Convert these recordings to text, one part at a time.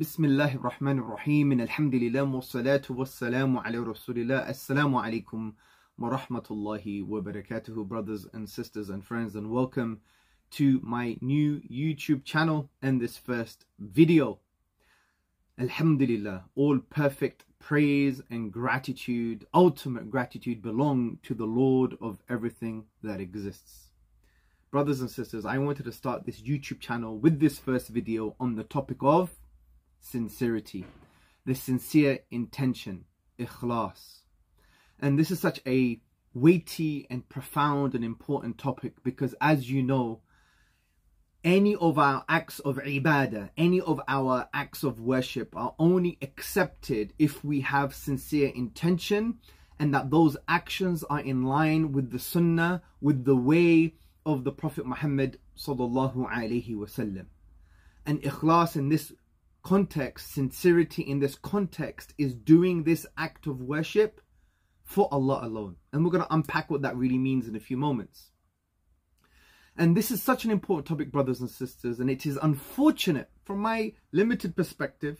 Bismillahir Rahmanir Rahim. Alhamdulillah wa salatu wa salamu ala Rasulillah. Assalamu alaikum wa rahmatullahi wa barakatuhu, brothers and sisters and friends, and welcome to my new YouTube channel and this first video. Alhamdulillah, all perfect praise and gratitude, ultimate gratitude, belong to the Lord of everything that exists. Brothers and sisters, I wanted to start this YouTube channel with this first video on the topic of sincerity, the sincere intention, ikhlās. And this is such a weighty and profound and important topic because, as you know, any of our acts of ibadah, any of our acts of worship are only accepted if we have sincere intention, and that those actions are in line with the sunnah, with the way of the Prophet Muhammad sallallahu alaihi wasallam. And ikhlās in this context, sincerity in this context, is doing this act of worship for Allah alone. And we're going to unpack what that really means in a few moments. And this is such an important topic, brothers and sisters, and it is unfortunate from my limited perspective.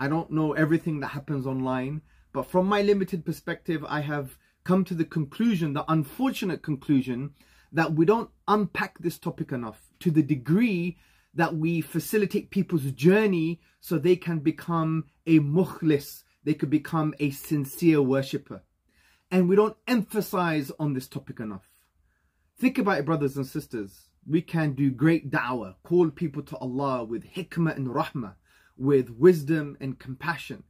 I don't know everything that happens online, but from my limited perspective, I have come to the conclusion, the unfortunate conclusion, that we don't unpack this topic enough to the degree that we facilitate people's journey so they can become a mukhlis, they could become a sincere worshipper. And we don't emphasize on this topic enough. Think about it, brothers and sisters. We can do great da'wah, call people to Allah with hikmah and rahmah, with wisdom and compassion.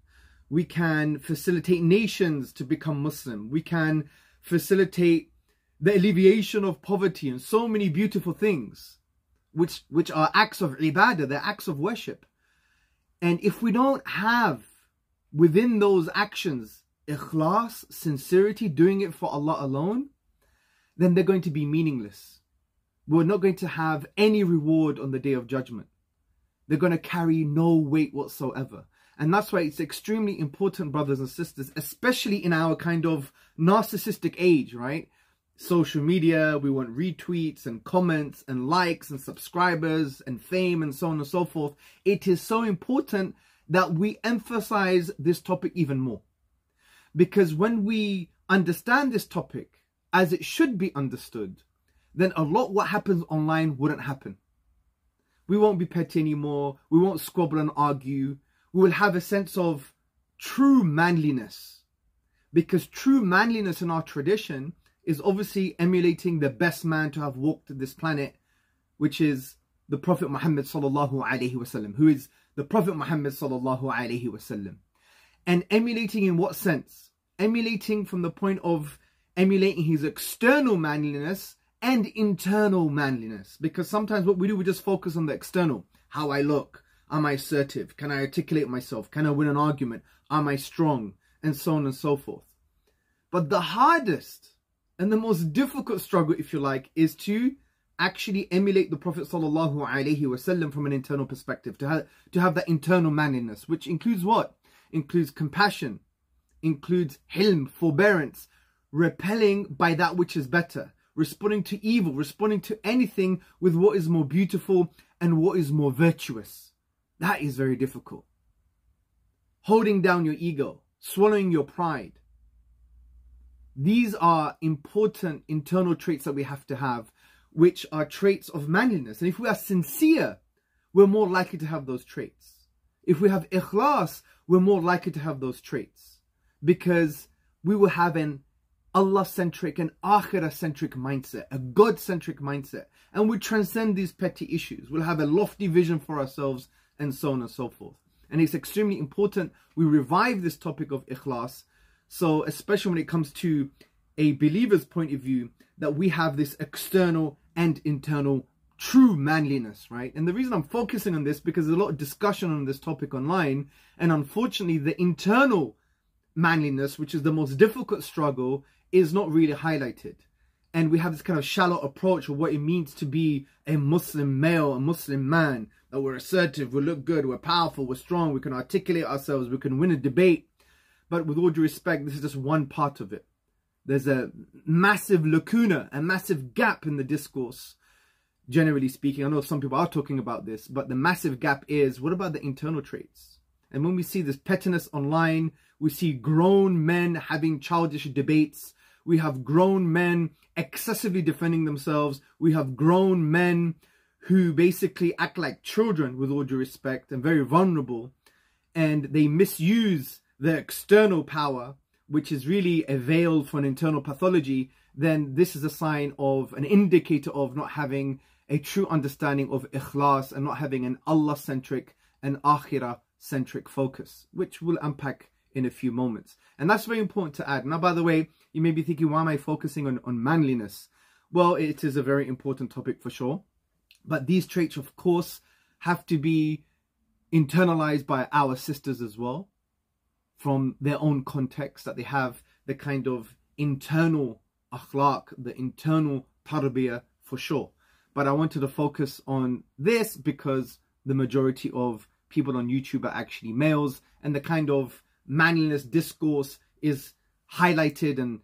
We can facilitate nations to become Muslim. We can facilitate the alleviation of poverty and so many beautiful things, which are acts of ibadah, they're acts of worship. And if we don't have within those actions ikhlas, sincerity, doing it for Allah alone, then they're going to be meaningless. We're not going to have any reward on the Day of Judgment. They're going to carry no weight whatsoever. And that's why it's extremely important, brothers and sisters, especially in our kind of narcissistic age, right? Social media, we want retweets and comments and likes and subscribers and fame and so on and so forth. It is so important that we emphasize this topic even more. Because when we understand this topic as it should be understood, then a lot what happens online wouldn't happen. We won't be petty anymore. We won't squabble and argue. We will have a sense of true manliness, because true manliness in our tradition is obviously emulating the best man to have walked this planet, which is the Prophet Muhammad sallallahu alaihi wasallam, who is the Prophet Muhammad sallallahu alaihi wasallam. And emulating in what sense? Emulating from the point of emulating his external manliness and internal manliness. Because sometimes what we do, we just focus on the external. How I look, am I assertive, can I articulate myself, can I win an argument, am I strong, and so on and so forth. But the hardest and the most difficult struggle, if you like, is to actually emulate the Prophet sallallahu alaihi wasallam from an internal perspective, to have that internal manliness, which includes what? Includes compassion, includes hilm, forbearance, repelling by that which is better, responding to evil, responding to anything with what is more beautiful and what is more virtuous. That is very difficult. Holding down your ego, swallowing your pride. These are important internal traits that we have to have, which are traits of manliness. And if we are sincere, we're more likely to have those traits. If we have ikhlas, we're more likely to have those traits, because we will have an Allah-centric and Akhirah-centric mindset, a God-centric mindset. And we transcend these petty issues. We'll have a lofty vision for ourselves and so on and so forth. And it's extremely important we revive this topic of ikhlas. So especially when it comes to a believer's point of view, that we have this external and internal true manliness, right? And the reason I'm focusing on this, because there's a lot of discussion on this topic online. And unfortunately, the internal manliness, which is the most difficult struggle, is not really highlighted, and we have this kind of shallow approach of what it means to be a Muslim male, a Muslim man, that we're assertive, we look good, we're powerful, we're strong, we can articulate ourselves, we can win a debate. But with all due respect, this is just one part of it. There's a massive lacuna, a massive gap in the discourse generally speaking. I know some people are talking about this, but the massive gap is, what about the internal traits? And when we see this pettiness online, we see grown men having childish debates. We have grown men excessively defending themselves. We have grown men who basically act like children, with all due respect, and very vulnerable. And they misuse their external power, which is really a veil for an internal pathology. Then this is a sign of, an indicator of not having a true understanding of ikhlās and not having an Allah-centric and akhirah-centric focus, which we'll unpack in a few moments. And that's very important to add. Now, by the way, you may be thinking, why am I focusing on manliness? Well, it is a very important topic for sure. But these traits, of course, have to be internalized by our sisters as well, from their own context, that they have the kind of internal akhlaq, the internal tarbiyah for sure. But I wanted to focus on this because the majority of people on YouTube are actually males, and the kind of manliness discourse is highlighted and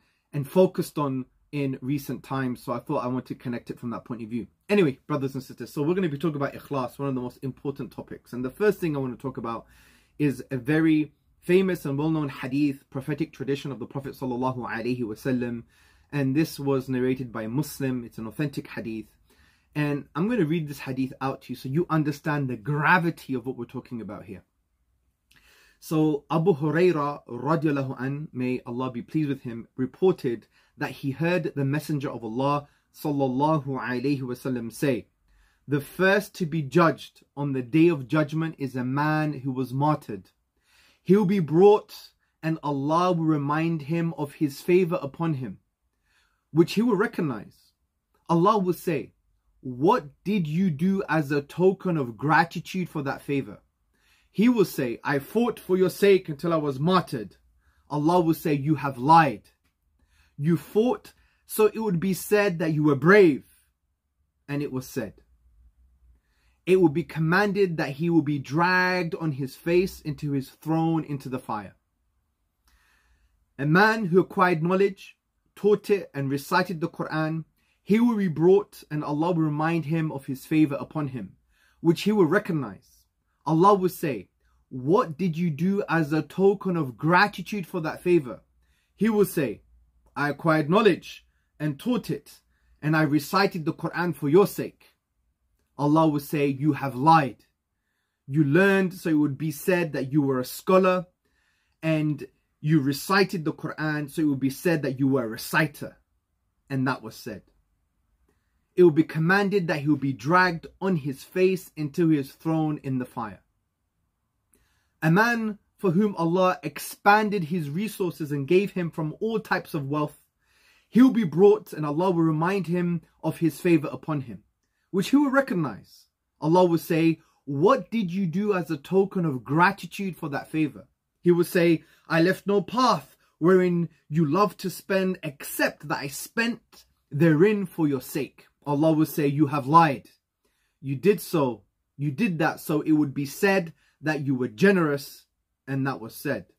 focused on in recent times. So I thought I want to connect it from that point of view. Anyway, brothers and sisters, so we're going to be talking about ikhlās, one of the most important topics. And the first thing I want to talk about is a very famous and well-known hadith, prophetic tradition of the Prophet ﷺ. And this was narrated by Muslim. It's an authentic hadith. And I'm going to read this hadith out to you so you understand the gravity of what we're talking about here. So Abu Hurairah radiallahu an, may Allah be pleased with him, reported that he heard the Messenger of Allah sallallahu alayhi wasallam say, "The first to be judged on the day of judgment is a man who was martyred. He will be brought and Allah will remind him of his favor upon him, which he will recognize. Allah will say, 'What did you do as a token of gratitude for that favor?' He will say, 'I fought for your sake until I was martyred.' Allah will say, 'You have lied. You fought, so it would be said that you were brave, and it was said.' It will be commanded that he will be dragged on his face into his throne, into the fire. A man who acquired knowledge, taught it and recited the Quran, he will be brought and Allah will remind him of his favor upon him, which he will recognize. Allah will say, 'What did you do as a token of gratitude for that favor?' He will say, 'I acquired knowledge and taught it, and I recited the Quran for your sake.' Allah will say, 'You have lied. You learned, so it would be said that you were a scholar, and you recited the Quran, so it would be said that you were a reciter, and that was said.' It will be commanded that he will be dragged on his face until he is thrown in the fire. A man for whom Allah expanded his resources and gave him from all types of wealth, he will be brought and Allah will remind him of his favor upon him, which he will recognize. Allah will say, 'What did you do as a token of gratitude for that favor?' He will say, 'I left no path wherein you love to spend, except that I spent therein for your sake.' Allah will say, 'You have lied. You did that, so it would be said that you were generous, and that was said.'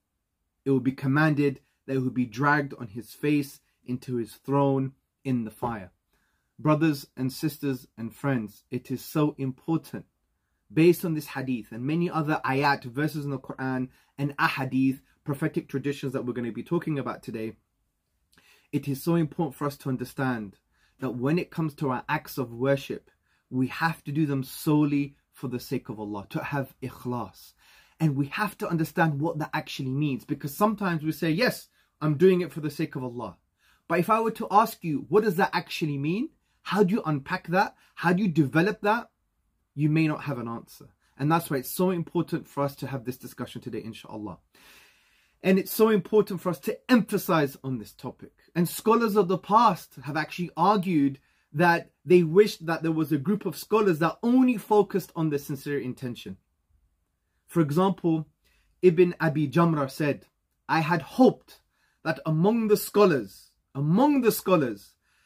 It will be commanded that he would be dragged on his face into his throne in the fire." Brothers and sisters and friends, it is so important, based on this hadith and many other ayat, verses in the Quran and ahadith, prophetic traditions that we're going to be talking about today, it is so important for us to understand that when it comes to our acts of worship, we have to do them solely for the sake of Allah, to have ikhlās. And we have to understand what that actually means, because sometimes we say, yes, I'm doing it for the sake of Allah. But if I were to ask you, what does that actually mean? How do you unpack that? How do you develop that? You may not have an answer. And that's why it's so important for us to have this discussion today, inshallah. And it's so important for us to emphasize on this topic. And scholars of the past have actually argued that they wished that there was a group of scholars that only focused on the sincere intention. For example, Ibn Abi Jamrah said, "I had hoped that among the scholars,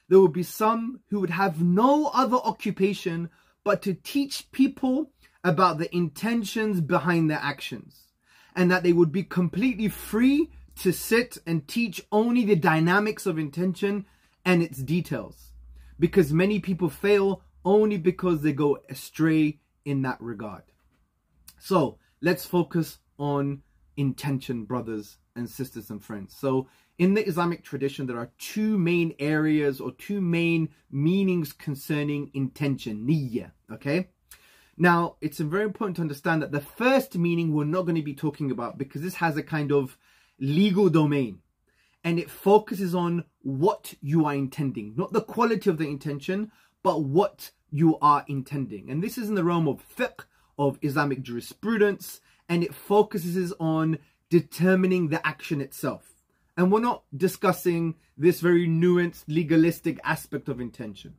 there would be some who would have no other occupation but to teach people about the intentions behind their actions, and that they would be completely free to sit and teach only the dynamics of intention and its details, because many people fail only because they go astray in that regard. So let's focus on intention, brothers and sisters and friends. So in the Islamic tradition, there are two main areas or two main meanings concerning intention, niyyah, okay? Now, it's very important to understand that the first meaning we're not going to be talking about, because this has a kind of legal domain, and it focuses on what you are intending, not the quality of the intention, but what you are intending. And this is in the realm of fiqh, of Islamic jurisprudence, and it focuses on determining the action itself. And we're not discussing this very nuanced, legalistic aspect of intention.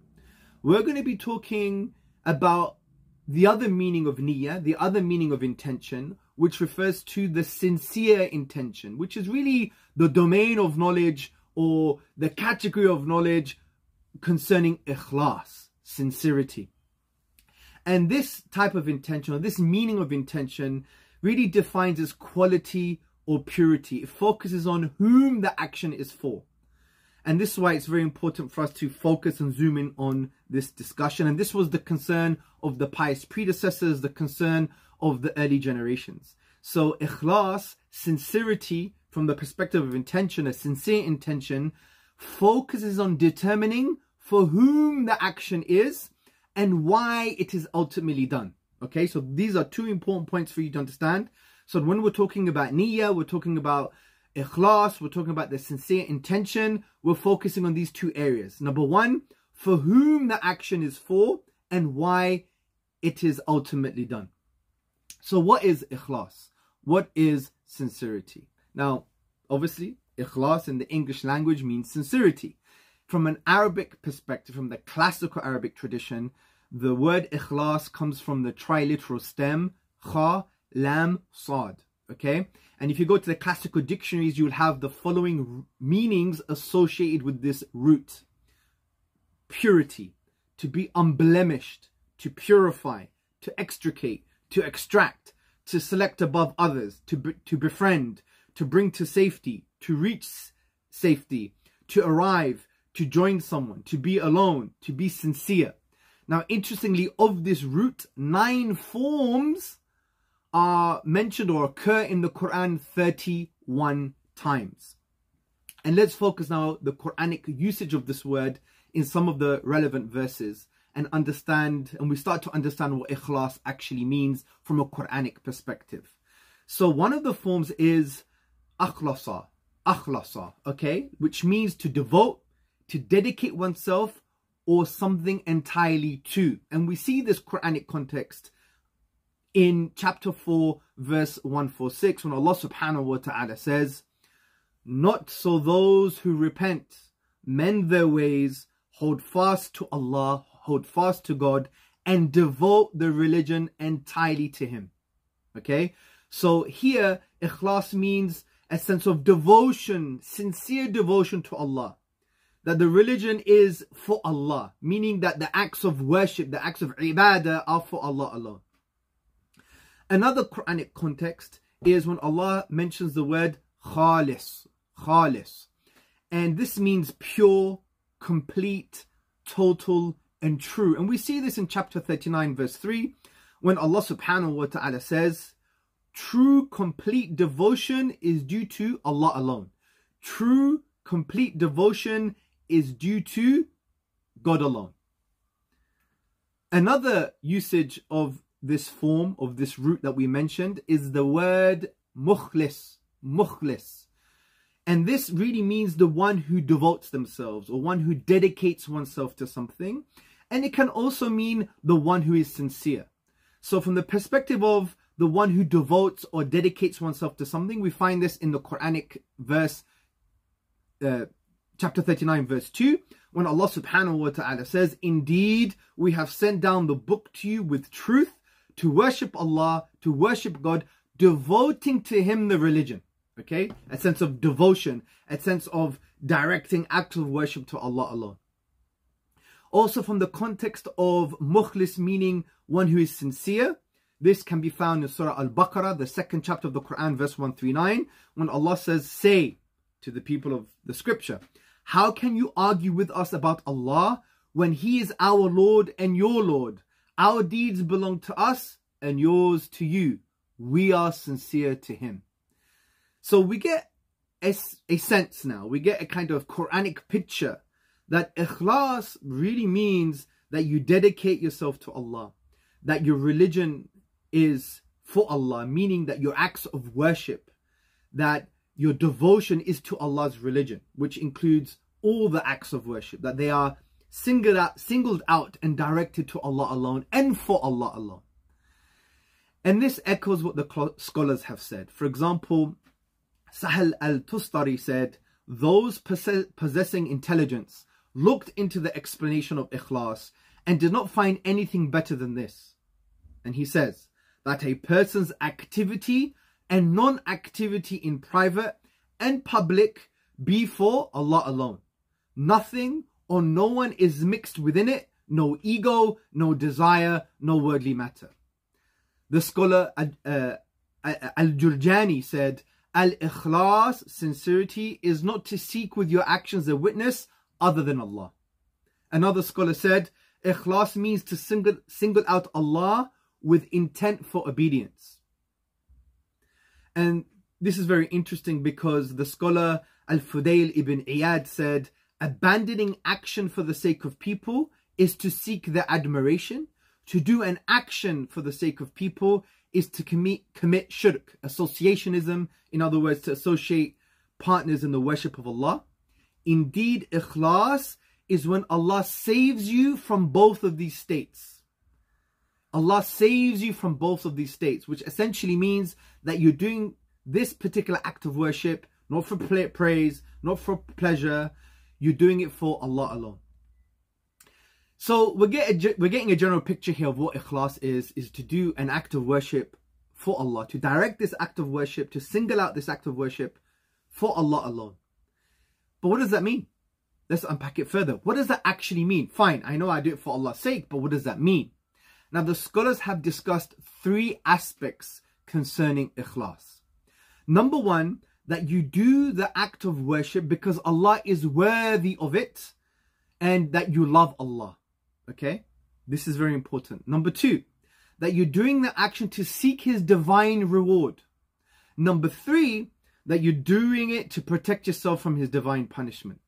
We're going to be talking about the other meaning of niyyah, the other meaning of intention, which refers to the sincere intention, which is really the domain of knowledge or the category of knowledge concerning ikhlās, sincerity. And this type of intention, or this meaning of intention, really defines its quality or purity. It focuses on whom the action is for. And this is why it's very important for us to focus and zoom in on this discussion. And this was the concern of the pious predecessors, the concern of the early generations. So ikhlas, sincerity, from the perspective of intention, a sincere intention, focuses on determining for whom the action is and why it is ultimately done. Okay, so these are two important points for you to understand. So when we're talking about niyyah, we're talking about ikhlas, we're talking about the sincere intention, we're focusing on these two areas. Number one, for whom the action is for and why it is ultimately done. So what is ikhlas? What is sincerity? Now, obviously, ikhlas in the English language means sincerity. From an Arabic perspective, from the classical Arabic tradition, the word ikhlas comes from the triliteral stem, kha, lam, sad. Okay, and if you go to the classical dictionaries, you'll have the following meanings associated with this root. Purity, to be unblemished, to purify, to extricate, to extract, to select above others, to befriend, to bring to safety, to reach safety, to arrive, to join someone, to be alone, to be sincere. Now, interestingly, of this root, 9 forms are mentioned or occur in the Quran 31 times. And let's focus now the Quranic usage of this word in some of the relevant verses and understand, and we start to understand what ikhlas actually means from a Quranic perspective. So one of the forms is akhlasa, akhlasa, okay, which means to devote, to dedicate oneself or something entirely to. And we see this Quranic context in chapter 4, verse 146, when Allah subhanahu wa ta'ala says, "Not so those who repent, mend their ways, hold fast to Allah, hold fast to God, and devote their religion entirely to Him." Okay? So here, ikhlas means a sense of devotion, sincere devotion to Allah. That the religion is for Allah, meaning that the acts of worship, the acts of ibadah are for Allah alone. Another Quranic context is when Allah mentions the word khalis, khalis. And this means pure, complete, total, and true. And we see this in chapter 39, verse 3, when Allah subhanahu wa ta'ala says, "True, complete devotion is due to Allah alone. True, complete devotion is due to God alone." Another usage of this form, of this root that we mentioned, is the word mukhlis, mukhlis. And this really means the one who devotes themselves or one who dedicates oneself to something. And it can also mean the one who is sincere. So from the perspective of the one who devotes or dedicates oneself to something, we find this in the Quranic verse, chapter 39, verse 2, when Allah subhanahu wa ta'ala says, "Indeed, we have sent down the book to you with truth, to worship Allah, to worship God, devoting to Him the religion." Okay? A sense of devotion, a sense of directing acts of worship to Allah alone. Also from the context of mukhlis, meaning one who is sincere, this can be found in Surah Al-Baqarah, the 2nd chapter of the Quran, verse 139, when Allah says, "Say to the people of the scripture, how can you argue with us about Allah when he is our Lord and your Lord. Our deeds belong to us and yours to you. We are sincere to him. So we get a sense now, we get a kind of Quranic picture that ikhlas really means that you dedicate yourself to Allah, that your religion is for Allah, meaning that your acts of worship, that your devotion is to Allah's religion, which includes all the acts of worship, that they are singled out and directed to Allah alone and for Allah alone. And this echoes what the scholars have said. For example, Sahl al-Tustari said, those possessing intelligence looked into the explanation of ikhlas and did not find anything better than this. And he says that a person's activity and non-activity in private and public be for Allah alone. Nothing or no one is mixed within it, no ego, no desire, no worldly matter. The scholar Al-Jurjani said, Al-Ikhlas, sincerity, is not to seek with your actions a witness other than Allah. Another scholar said, Ikhlas means to single out Allah with intent for obedience. And this is very interesting because the scholar Al-Fudayl ibn Iyad said, abandoning action for the sake of people is to seek their admiration. To do an action for the sake of people is to commit shirk, associationism, in other words, to associate partners in the worship of Allah. Indeed, ikhlas is when Allah saves you from both of these states. Allah saves you from both of these states, which essentially means that you're doing this particular act of worship, not for praise, not for pleasure. You're doing it for Allah alone. So we're getting a general picture here of what ikhlas is to do an act of worship for Allah, to direct this act of worship, to single out this act of worship for Allah alone. But what does that mean? Let's unpack it further. What does that actually mean? Fine, I know I do it for Allah's sake, but what does that mean? Now the scholars have discussed three aspects concerning ikhlas. Number one, that you do the act of worship because Allah is worthy of it and that you love Allah. Okay, this is very important. Number two, that you're doing the action to seek his divine reward. Number three, that you're doing it to protect yourself from his divine punishment.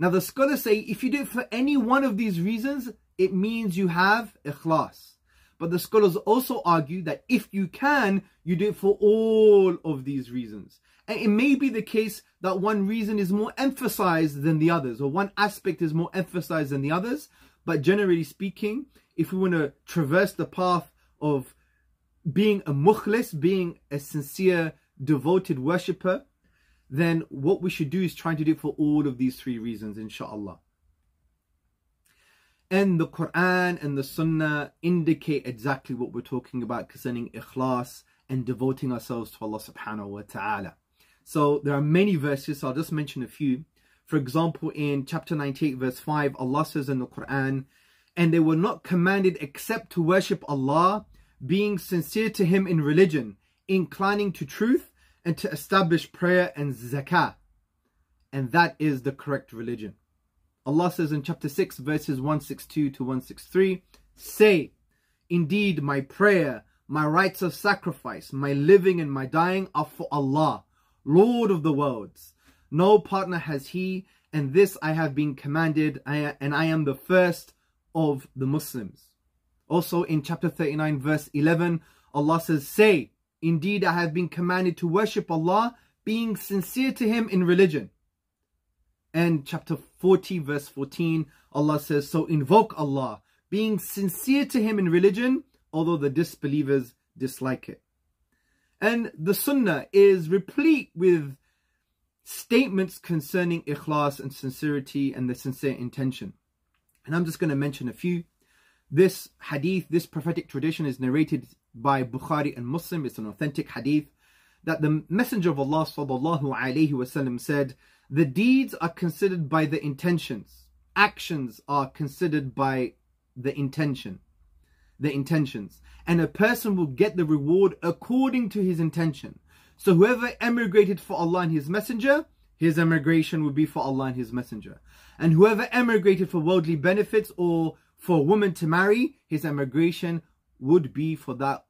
Now the scholars say, if you do it for any one of these reasons, it means you have ikhlas. But the scholars also argue that if you can, you do it for all of these reasons. And it may be the case that one reason is more emphasized than the others, or one aspect is more emphasized than the others. But generally speaking, if we want to traverse the path of being a mukhlis, being a sincere, devoted worshipper, then what we should do is try to do it for all of these three reasons, inshallah. And the Quran and the Sunnah indicate exactly what we're talking about concerning ikhlas and devoting ourselves to Allah subhanahu wa ta'ala. So there are many verses, so I'll just mention a few. For example, in chapter 98, verse 5, Allah says in the Quran, and they were not commanded except to worship Allah, being sincere to him in religion, inclining to truth, and to establish prayer and zakah. And that is the correct religion. Allah says in chapter 6, verses 162 to 163, say, indeed, my prayer, my rites of sacrifice, my living and my dying are for Allah, Lord of the worlds. No partner has he, and this I have been commanded, and I am the first of the Muslims. Also in chapter 39, verse 11, Allah says, say, indeed I have been commanded to worship Allah, being sincere to him in religion. And chapter 40, verse 14, Allah says, so invoke Allah, being sincere to him in religion, although the disbelievers dislike it. And the Sunnah is replete with statements concerning ikhlas and sincerity and the sincere intention. And I'm just going to mention a few. This hadith, this prophetic tradition is narrated by Bukhari and Muslim. It's an authentic hadith that the Messenger of Allah ﷺ said, the deeds are considered by the intentions. Actions are considered by the intentions. And a person will get the reward according to his intention. So whoever emigrated for Allah and his messenger, his emigration would be for Allah and His Messenger. And whoever emigrated for worldly benefits or for a woman to marry, his emigration would be for that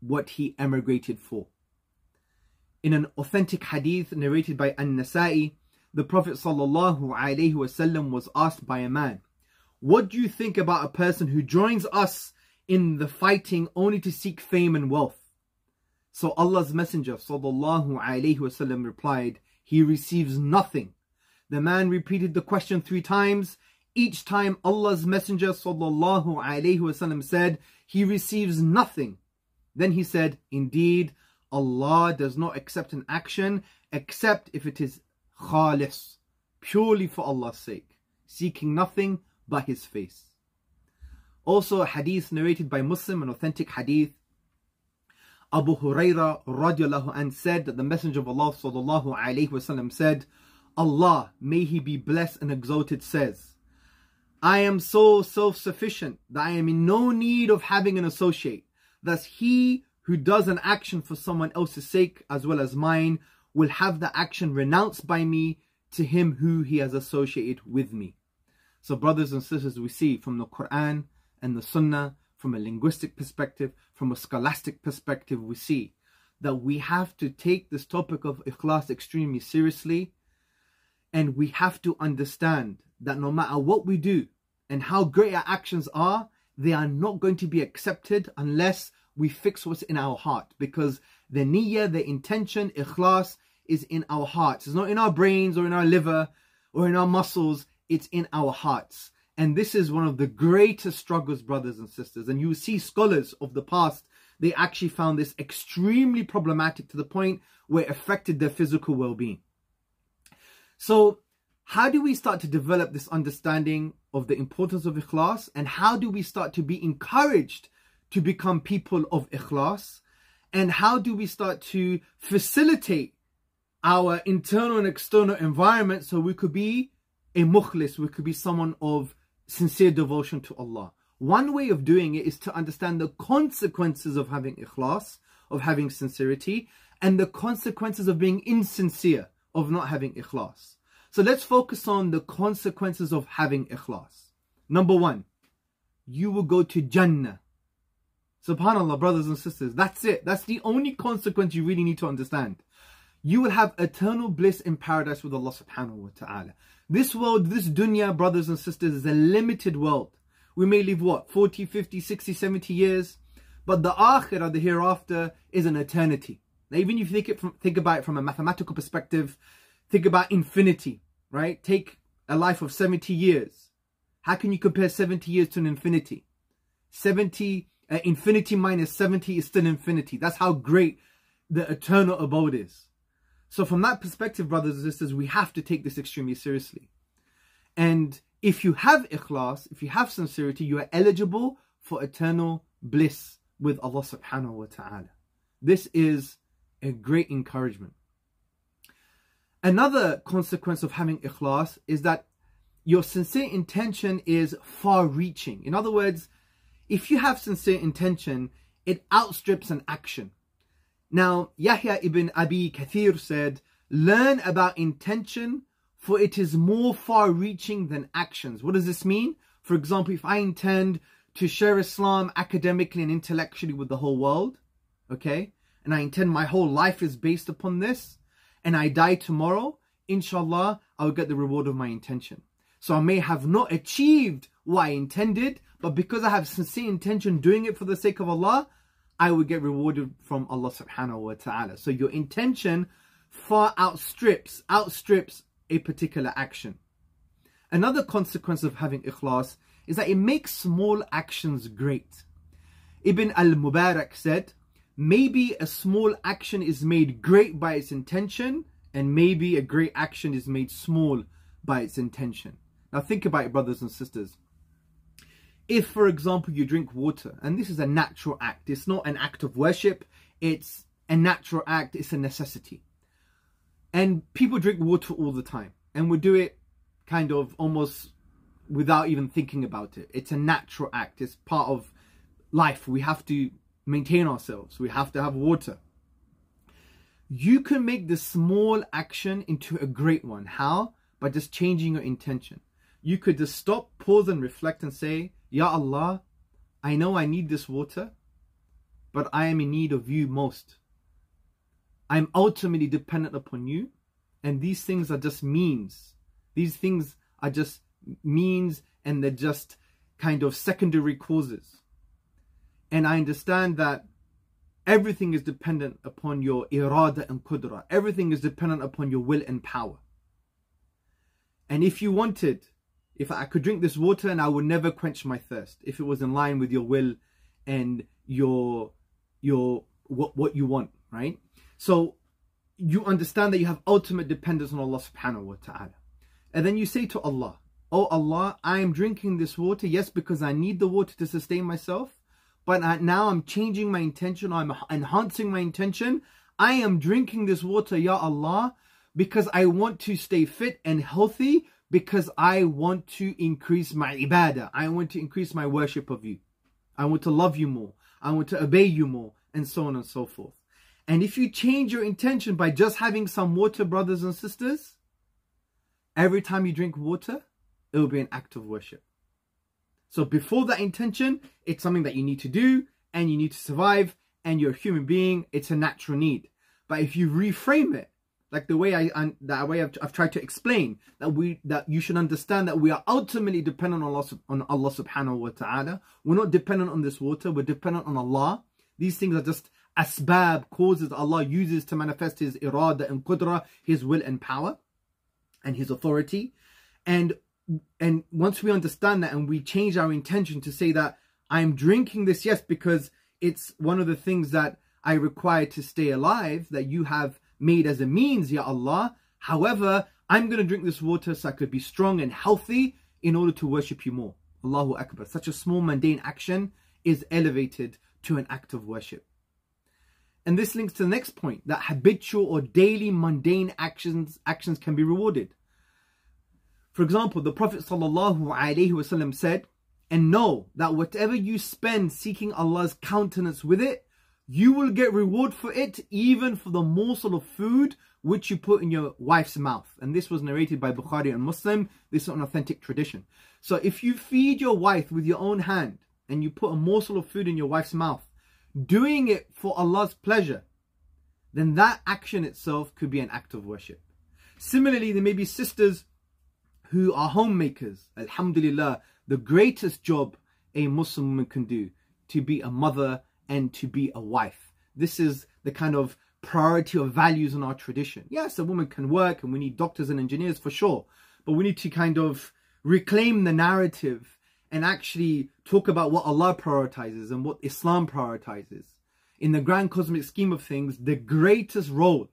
what he emigrated for. In an authentic hadith narrated by An-Nasa'i, the Prophet ﷺ was asked by a man, "What do you think about a person who joins us in the fighting only to seek fame and wealth?" So Allah's Messenger ﷺ replied, "He receives nothing." The man repeated the question 3 times. Each time Allah's Messenger ﷺ said, "He receives nothing." Then he said, "Indeed, Allah does not accept an action except if it is khalis, purely for Allah's sake, seeking nothing but His face." Also a hadith narrated by Muslim, an authentic hadith. Abu Hurairah radiallahu anhu said that the Messenger of Allah sallallahu alayhi wasallam said, "Allah, may He be blessed and exalted, says, I am so self-sufficient that I am in no need of having an associate. Thus he who does an action for someone else's sake as well as mine will have the action renounced by me to him who he has associated with me." So brothers and sisters, we see from the Quran and the Sunnah, from a linguistic perspective, from a scholastic perspective, we see that we have to take this topic of ikhlas extremely seriously, and we have to understand that no matter what we do and how great our actions are, they are not going to be accepted unless we fix what's in our heart, because the niyyah, the intention, ikhlas is in our hearts. It's not in our brains or in our liver or in our muscles, it's in our hearts. And this is one of the greatest struggles, brothers and sisters. And you see scholars of the past, they actually found this extremely problematic to the point where it affected their physical well-being. So how do we start to develop this understanding of the importance of ikhlas? And how do we start to be encouraged to become people of ikhlas? And how do we start to facilitate our internal and external environment so we could be a mukhlis, we could be someone of sincere devotion to Allah? One way of doing it is to understand the consequences of having ikhlas, of having sincerity, and the consequences of being insincere, of not having ikhlas. So let's focus on the consequences of having ikhlas. Number 1, you will go to Jannah. SubhanAllah, brothers and sisters, that's it. That's the only consequence you really need to understand. You will have eternal bliss in paradise with Allah subhanahu wa ta'ala. This world, this dunya, brothers and sisters, is a limited world. We may live what? 40, 50, 60, 70 years. But the akhirah, the hereafter, is an eternity. Now, even if you think about it from a mathematical perspective, think about infinity, right? Take a life of 70 years. How can you compare 70 years to an infinity? Infinity minus 70 is still infinity. That's how great the eternal abode is. So from that perspective, brothers and sisters, we have to take this extremely seriously. And if you have ikhlas, if you have sincerity, you are eligible for eternal bliss with Allah subhanahu wa ta'ala. This is a great encouragement. Another consequence of having ikhlas is that your sincere intention is far-reaching. In other words, if you have sincere intention, it outstrips an action. Now, Yahya ibn Abi Kathir said, "Learn about intention, for it is more far-reaching than actions." What does this mean? For example, if I intend to share Islam academically and intellectually with the whole world, okay, and I intend my whole life is based upon this, and I die tomorrow, inshallah, I will get the reward of my intention. So I may have not achieved what I intended, but because I have sincere intention doing it for the sake of Allah, I will get rewarded from Allah subhanahu wa ta'ala. So your intention far outstrips a particular action. Another consequence of having ikhlas is that it makes small actions great. Ibn al-Mubarak said, "Maybe a small action is made great by its intention, and maybe a great action is made small by its intention." Now think about it, brothers and sisters. If, for example, you drink water, and this is a natural act, it's not an act of worship, it's a natural act, it's a necessity. And people drink water all the time, and we do it kind of almost without even thinking about it. It's a natural act, it's part of life. We have to maintain ourselves, we have to have water. You can make the small action into a great one. How? By just changing your intention. You could just stop, pause and reflect and say, Ya Allah, I know I need this water, but I am in need of you most. I'm ultimately dependent upon you, and these things are just means. These things are just means, and they're just kind of secondary causes. And I understand that everything is dependent upon your irada and qudra. Everything is dependent upon your will and power. And if you wanted, if I could drink this water and I would never quench my thirst, if it was in line with your will and what you want, right? So you understand that you have ultimate dependence on Allah subhanahu wa ta'ala. And then you say to Allah, Oh Allah, I am drinking this water, yes, because I need the water to sustain myself. But now I'm changing my intention, I'm enhancing my intention. I am drinking this water, Ya Allah, because I want to stay fit and healthy, because I want to increase my ibadah. I want to increase my worship of you. I want to love you more. I want to obey you more, and so on and so forth. And if you change your intention by just having some water, brothers and sisters, every time you drink water, it will be an act of worship. So before that intention, it's something that you need to do and you need to survive, and you're a human being, it's a natural need. But if you reframe it, like the way I've tried to explain, that you should understand that we are ultimately dependent on Allah subhanahu wa ta'ala. We're not dependent on this water, we're dependent on Allah. These things are just asbab, causes Allah uses to manifest His irada and qudra, His will and power, and His authority. And once we understand that and we change our intention to say that I'm drinking this, yes, because it's one of the things that I require to stay alive that you have made as a means, Ya Allah. However, I'm going to drink this water so I could be strong and healthy in order to worship you more. Allahu Akbar. Such a small mundane action is elevated to an act of worship. And this links to the next point, that habitual or daily mundane actions can be rewarded. For example, the Prophet ﷺ said, and know that whatever you spend seeking Allah's countenance with it, you will get reward for it, even for the morsel of food which you put in your wife's mouth. And this was narrated by Bukhari and Muslim. This is an authentic tradition. So if you feed your wife with your own hand and you put a morsel of food in your wife's mouth, doing it for Allah's pleasure, then that action itself could be an act of worship. Similarly, there may be sisters who are homemakers. Alhamdulillah, the greatest job a Muslim woman can do, to be a mother and to be a wife. This is the kind of priority of values in our tradition. Yes, a woman can work and we need doctors and engineers for sure, but we need to kind of reclaim the narrative and actually talk about what Allah prioritizes and what Islam prioritizes. In the grand cosmic scheme of things, the greatest role,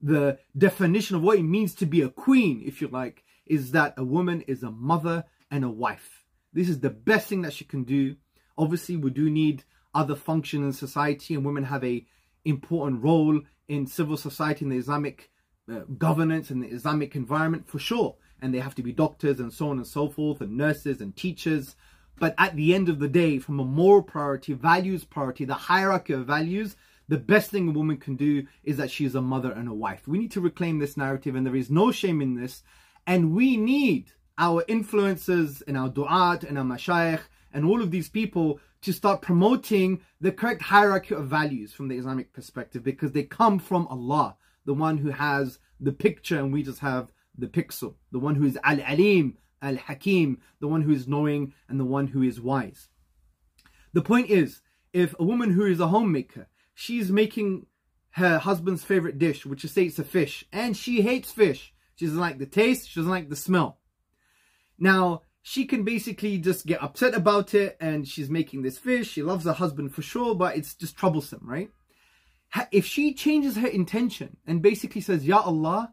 the definition of what it means to be a queen, if you like, is that a woman is a mother and a wife. This is the best thing that she can do. Obviously, we do need other functions in society, and women have an important role in civil society, in the Islamic governance and the Islamic environment for sure. And they have to be doctors and so on and so forth, and nurses and teachers. But at the end of the day, from a moral priority, values priority, the hierarchy of values, the best thing a woman can do is that she is a mother and a wife. We need to reclaim this narrative, and there is no shame in this. And we need our influencers and our du'at and our mashayikh and all of these people to start promoting the correct hierarchy of values from the Islamic perspective, because they come from Allah, the one who has the picture and we just have the pixel, the one who is al-alim, al-hakim, the one who is knowing and the one who is wise. The point is, if a woman who is a homemaker, she's making her husband's favorite dish, which is, say, it's a fish, and she hates fish. She doesn't like the taste, she doesn't like the smell. Now, she can basically just get upset about it, and she's making this fish. She loves her husband for sure, but it's just troublesome, right? If she changes her intention and basically says, Ya Allah,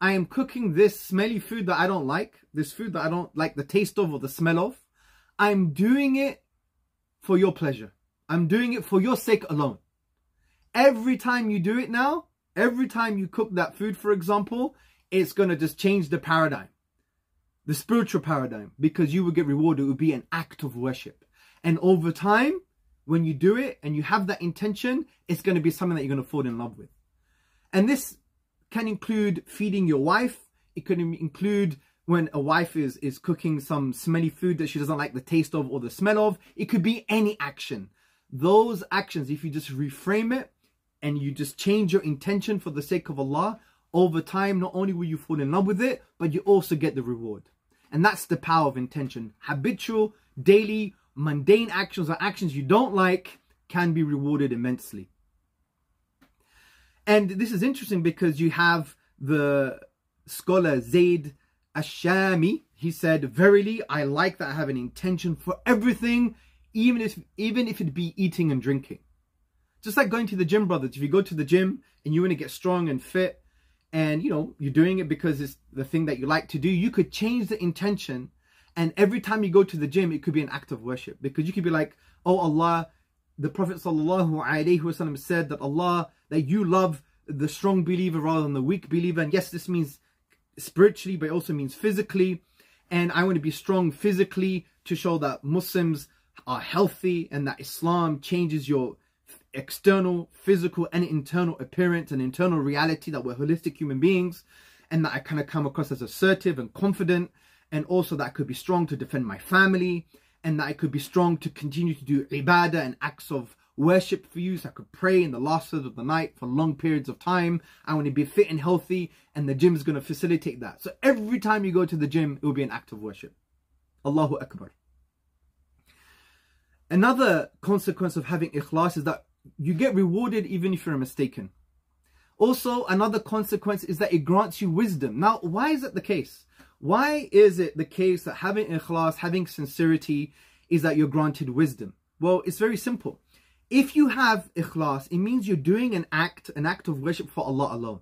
I am cooking this smelly food that I don't like, this food that I don't like the taste of or the smell of. I'm doing it for your pleasure. I'm doing it for your sake alone. Every time you do it now, every time you cook that food, for example, it's going to just change the paradigm, the spiritual paradigm, because you will get rewarded. It will be an act of worship. And over time, when you do it and you have that intention, it's going to be something that you're going to fall in love with. And this can include feeding your wife. It could include when a wife is cooking some smelly food that she doesn't like the taste of or the smell of. It could be any action. Those actions, if you just reframe it and you just change your intention for the sake of Allah, over time, not only will you fall in love with it, but you also get the reward. And that's the power of intention. Habitual, daily, mundane actions or actions you don't like can be rewarded immensely. And this is interesting because you have the scholar Zayd Ashami. He said, "Verily, I like that I have an intention for everything, even if it be eating and drinking." Just like going to the gym, brothers. If you go to the gym and you want to get strong and fit, and you know you're doing it because it's the thing that you like to do, you could change the intention, and every time you go to the gym, it could be an act of worship, because you could be like, "Oh Allah, the Prophet ﷺ said that Allah, that you love the strong believer rather than the weak believer." And yes, this means spiritually, but it also means physically. And I want to be strong physically to show that Muslims are healthy and that Islam changes your external, physical and internal appearance and internal reality, that we're holistic human beings, and that I kind of come across as assertive and confident, and also that I could be strong to defend my family, and that I could be strong to continue to do ibadah and acts of worship for you, so I could pray in the last third of the night for long periods of time. I want to be fit and healthy, and the gym is going to facilitate that. So every time you go to the gym, it will be an act of worship. Allahu Akbar. Another consequence of having ikhlas is that you get rewarded even if you're mistaken. Also, another consequence is that it grants you wisdom. Now, why is that the case? Why is it the case that having ikhlas, having sincerity, is that you're granted wisdom? Well, it's very simple. If you have ikhlas, it means you're doing an act of worship for Allah alone,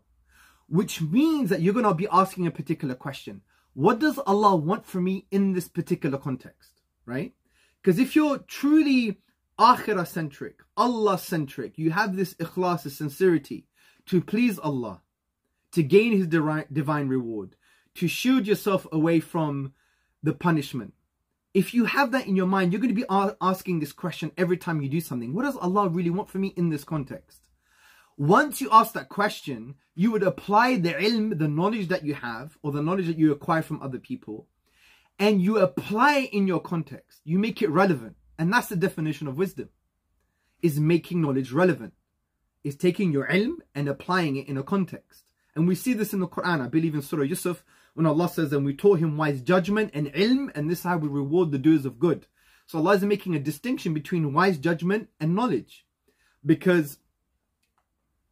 which means that you're going to be asking a particular question. What does Allah want from me in this particular context, right? Because if you're truly akhirah-centric, Allah-centric, you have this ikhlas, this sincerity to please Allah, to gain His divine reward, to shield yourself away from the punishment. If you have that in your mind, you're going to be asking this question every time you do something. What does Allah really want from me in this context? Once you ask that question, you would apply the ilm, the knowledge that you have, or the knowledge that you acquire from other people, and you apply it in your context. You make it relevant. And that's the definition of wisdom, is making knowledge relevant, is taking your ilm and applying it in a context. And we see this in the Quran, I believe in Surah Yusuf, when Allah says, "And we taught him wise judgment and ilm, and this is how we reward the doers of good." So Allah is making a distinction between wise judgment and knowledge, because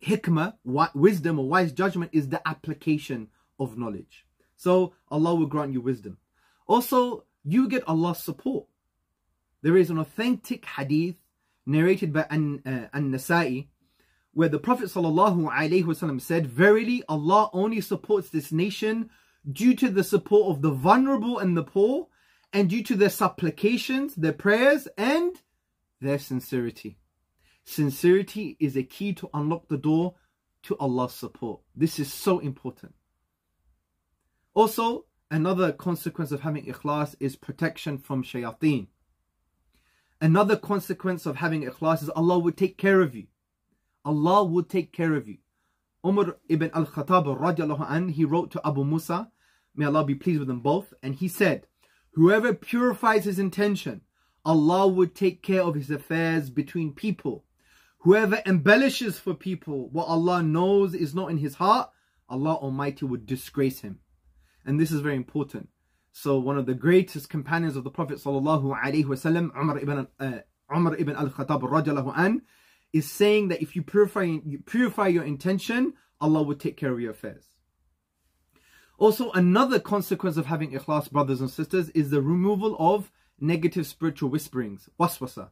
hikmah, wisdom or wise judgment, is the application of knowledge. So Allah will grant you wisdom. Also, you get Allah's support. There is an authentic hadith narrated by An-Nasa'i, where the Prophet ﷺ said, "Verily, Allah only supports this nation due to the support of the vulnerable and the poor, and due to their supplications, their prayers, and their sincerity." Sincerity is a key to unlock the door to Allah's support. This is so important. Also, another consequence of having ikhlas is protection from shayateen. Another consequence of having ikhlas is Allah will take care of you. Allah will take care of you. Umar ibn al-Khattab radiallahu anhu, he wrote to Abu Musa, may Allah be pleased with them both, and he said, "Whoever purifies his intention, Allah would take care of his affairs between people. Whoever embellishes for people what Allah knows is not in his heart, Allah Almighty would disgrace him." And this is very important. So one of the greatest companions of the Prophet ﷺ, Umar ibn al-Khattab radiallahu anhu, is saying that if you purify your intention, Allah will take care of your affairs. Also, another consequence of having ikhlas, brothers and sisters, is the removal of negative spiritual whisperings, waswasa.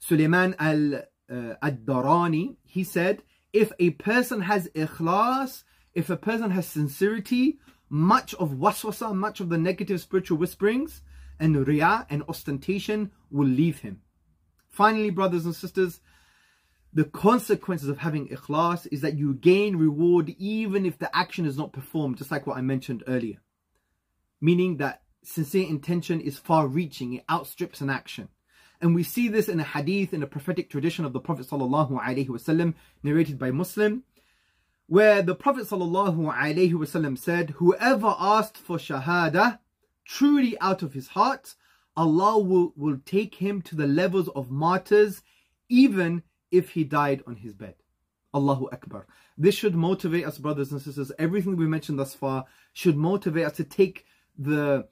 Sulaiman al-Darani, he said, "If a person has ikhlas, if a person has sincerity, much of waswasa, much of the negative spiritual whisperings and riyaa' and ostentation will leave him." Finally, brothers and sisters, the consequences of having ikhlas is that you gain reward even if the action is not performed, just like what I mentioned earlier. Meaning that sincere intention is far-reaching, it outstrips an action. And we see this in a hadith, in a prophetic tradition of the Prophet ﷺ, narrated by Muslim, where the Prophet ﷺ said, whoever asked for shahada truly out of his heart, Allah will take him to the levels of martyrs, even if he died on his bed. Allahu Akbar. This should motivate us, brothers and sisters. Everything we mentioned thus far should motivate us to take the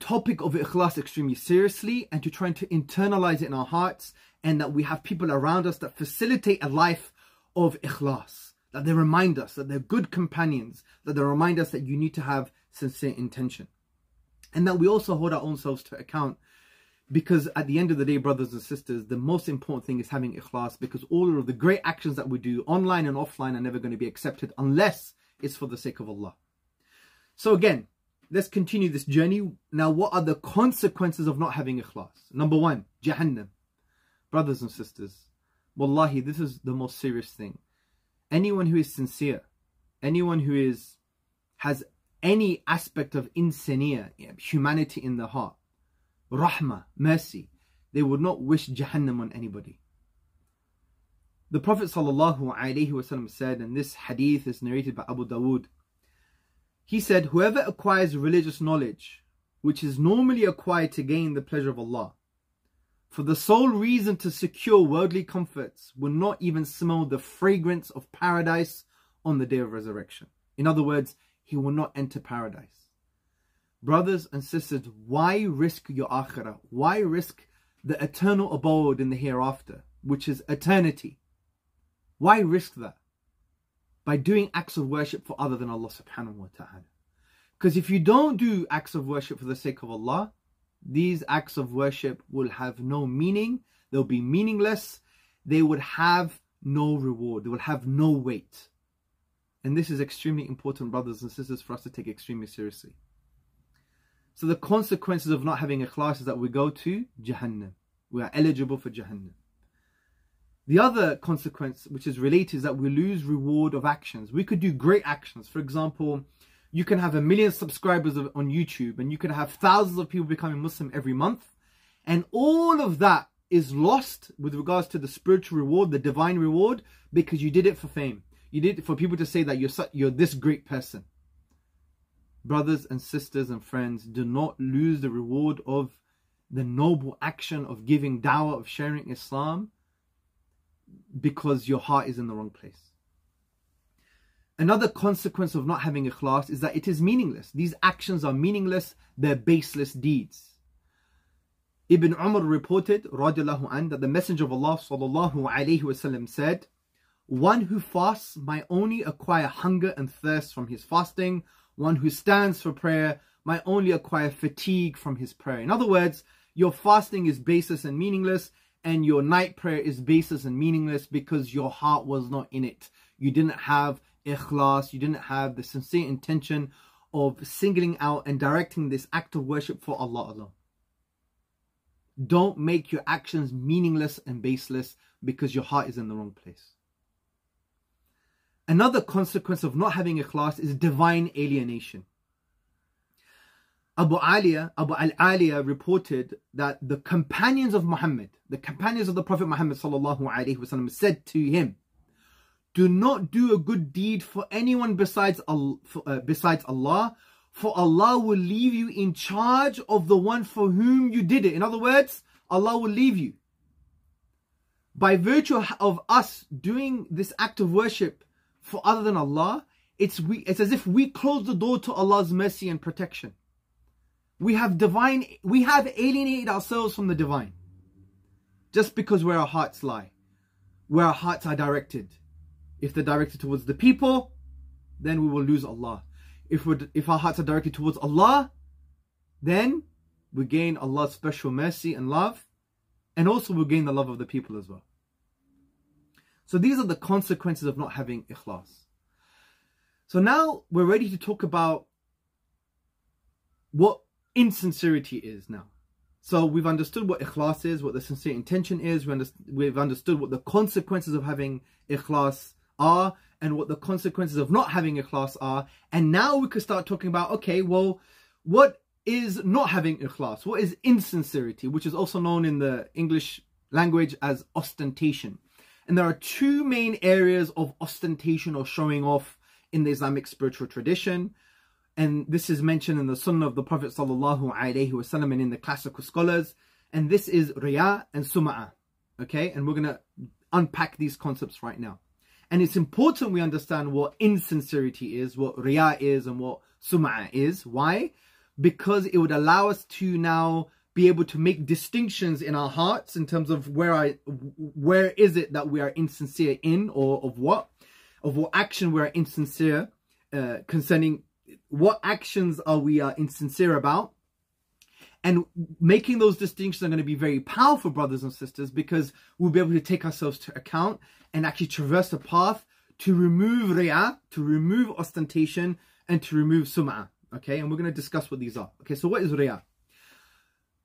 topic of ikhlas extremely seriously and to try to internalize it in our hearts, and that we have people around us that facilitate a life of ikhlas, that they remind us that they're good companions, that they remind us that you need to have sincere intention, and that we also hold our own selves to account, because at the end of the day, brothers and sisters, the most important thing is having ikhlas, because all of the great actions that we do online and offline are never going to be accepted unless it's for the sake of Allah. So again, let's continue this journey. Now, what are the consequences of not having ikhlas? Number one, Jahannam. Brothers and sisters, wallahi, this is the most serious thing. Anyone who is sincere, anyone who has any aspect of insania, humanity in the heart, rahmah, mercy, they would not wish Jahannam on anybody. The Prophet ﷺ said, and this hadith is narrated by Abu Dawood, he said, whoever acquires religious knowledge, which is normally acquired to gain the pleasure of Allah, for the sole reason to secure worldly comforts, will not even smell the fragrance of paradise on the day of resurrection. In other words, he will not enter paradise. Brothers and sisters, why risk your akhirah? Why risk the eternal abode in the hereafter, which is eternity? Why risk that? By doing acts of worship for other than Allah subhanahu wa ta'ala. Because if you don't do acts of worship for the sake of Allah, these acts of worship will have no meaning, they'll be meaningless, they would have no reward, they will have no weight. And this is extremely important, brothers and sisters, for us to take extremely seriously. So the consequences of not having ikhlas is that we go to Jahannam. We are eligible for Jahannam. The other consequence, which is related, is that we lose reward of actions. We could do great actions. For example, you can have 1 million subscribers on YouTube, and you can have thousands of people becoming Muslim every month. And all of that is lost with regards to the spiritual reward, the divine reward, because you did it for fame. You did it for people to say that you're this great person. Brothers and sisters and friends, do not lose the reward of the noble action of giving dawah, of sharing Islam, because your heart is in the wrong place. Another consequence of not having ikhlas is that it is meaningless. These actions are meaningless, they're baseless deeds. Ibn Umar reported, radiallahu anhu, that the Messenger of Allah sallallahu alayhi wasallam said, one who fasts might only acquire hunger and thirst from his fasting, one who stands for prayer might only acquire fatigue from his prayer. In other words, your fasting is baseless and meaningless, and your night prayer is baseless and meaningless, because your heart was not in it. You didn't have ikhlas, you didn't have the sincere intention of singling out and directing this act of worship for Allah alone. Don't make your actions meaningless and baseless because your heart is in the wrong place. Another consequence of not having ikhlas is divine alienation. Abu al-Aliya reported that the companions of Muhammad, the companions of the Prophet Muhammad sallallahu alaihi wasallam, said to him, do not do a good deed for anyone besides Allah, for Allah will leave you in charge of the one for whom you did it. In other words, Allah will leave you. By virtue of us doing this act of worship for other than Allah, it's as if we close the door to Allah's mercy and protection. We have alienated ourselves from the divine, just because where our hearts lie, where our hearts are directed. If they're directed towards the people, then we will lose Allah. If our hearts are directed towards Allah, then we gain Allah's special mercy and love, and also we gain the love of the people as well. So these are the consequences of not having ikhlas. So now we're ready to talk about what insincerity is now. So we've understood what ikhlas is, what the sincere intention is, we've understood what the consequences of having ikhlas are, and what the consequences of not having ikhlas are. And now we could start talking about, okay, well, what is not having ikhlas? What is insincerity, which is also known in the English language as ostentation? And there are two main areas of ostentation or showing off in the Islamic spiritual tradition. And this is mentioned in the Sunnah of the Prophet ﷺ and in the classical scholars. And this is riyaa' and suma'a. Okay, and we're going to unpack these concepts right now. And it's important we understand what insincerity is, what riyaa' is, and what suma'a is. Why? Because it would allow us to now be able to make distinctions in our hearts in terms of where is it that we are insincere in, or of what action we are insincere concerning. What actions are we insincere about? And making those distinctions are going to be very powerful, brothers and sisters, because we'll be able to take ourselves to account and actually traverse a path to remove riya, to remove ostentation, and to remove sum'a. Okay, and we're going to discuss what these are. Okay, so what is riya?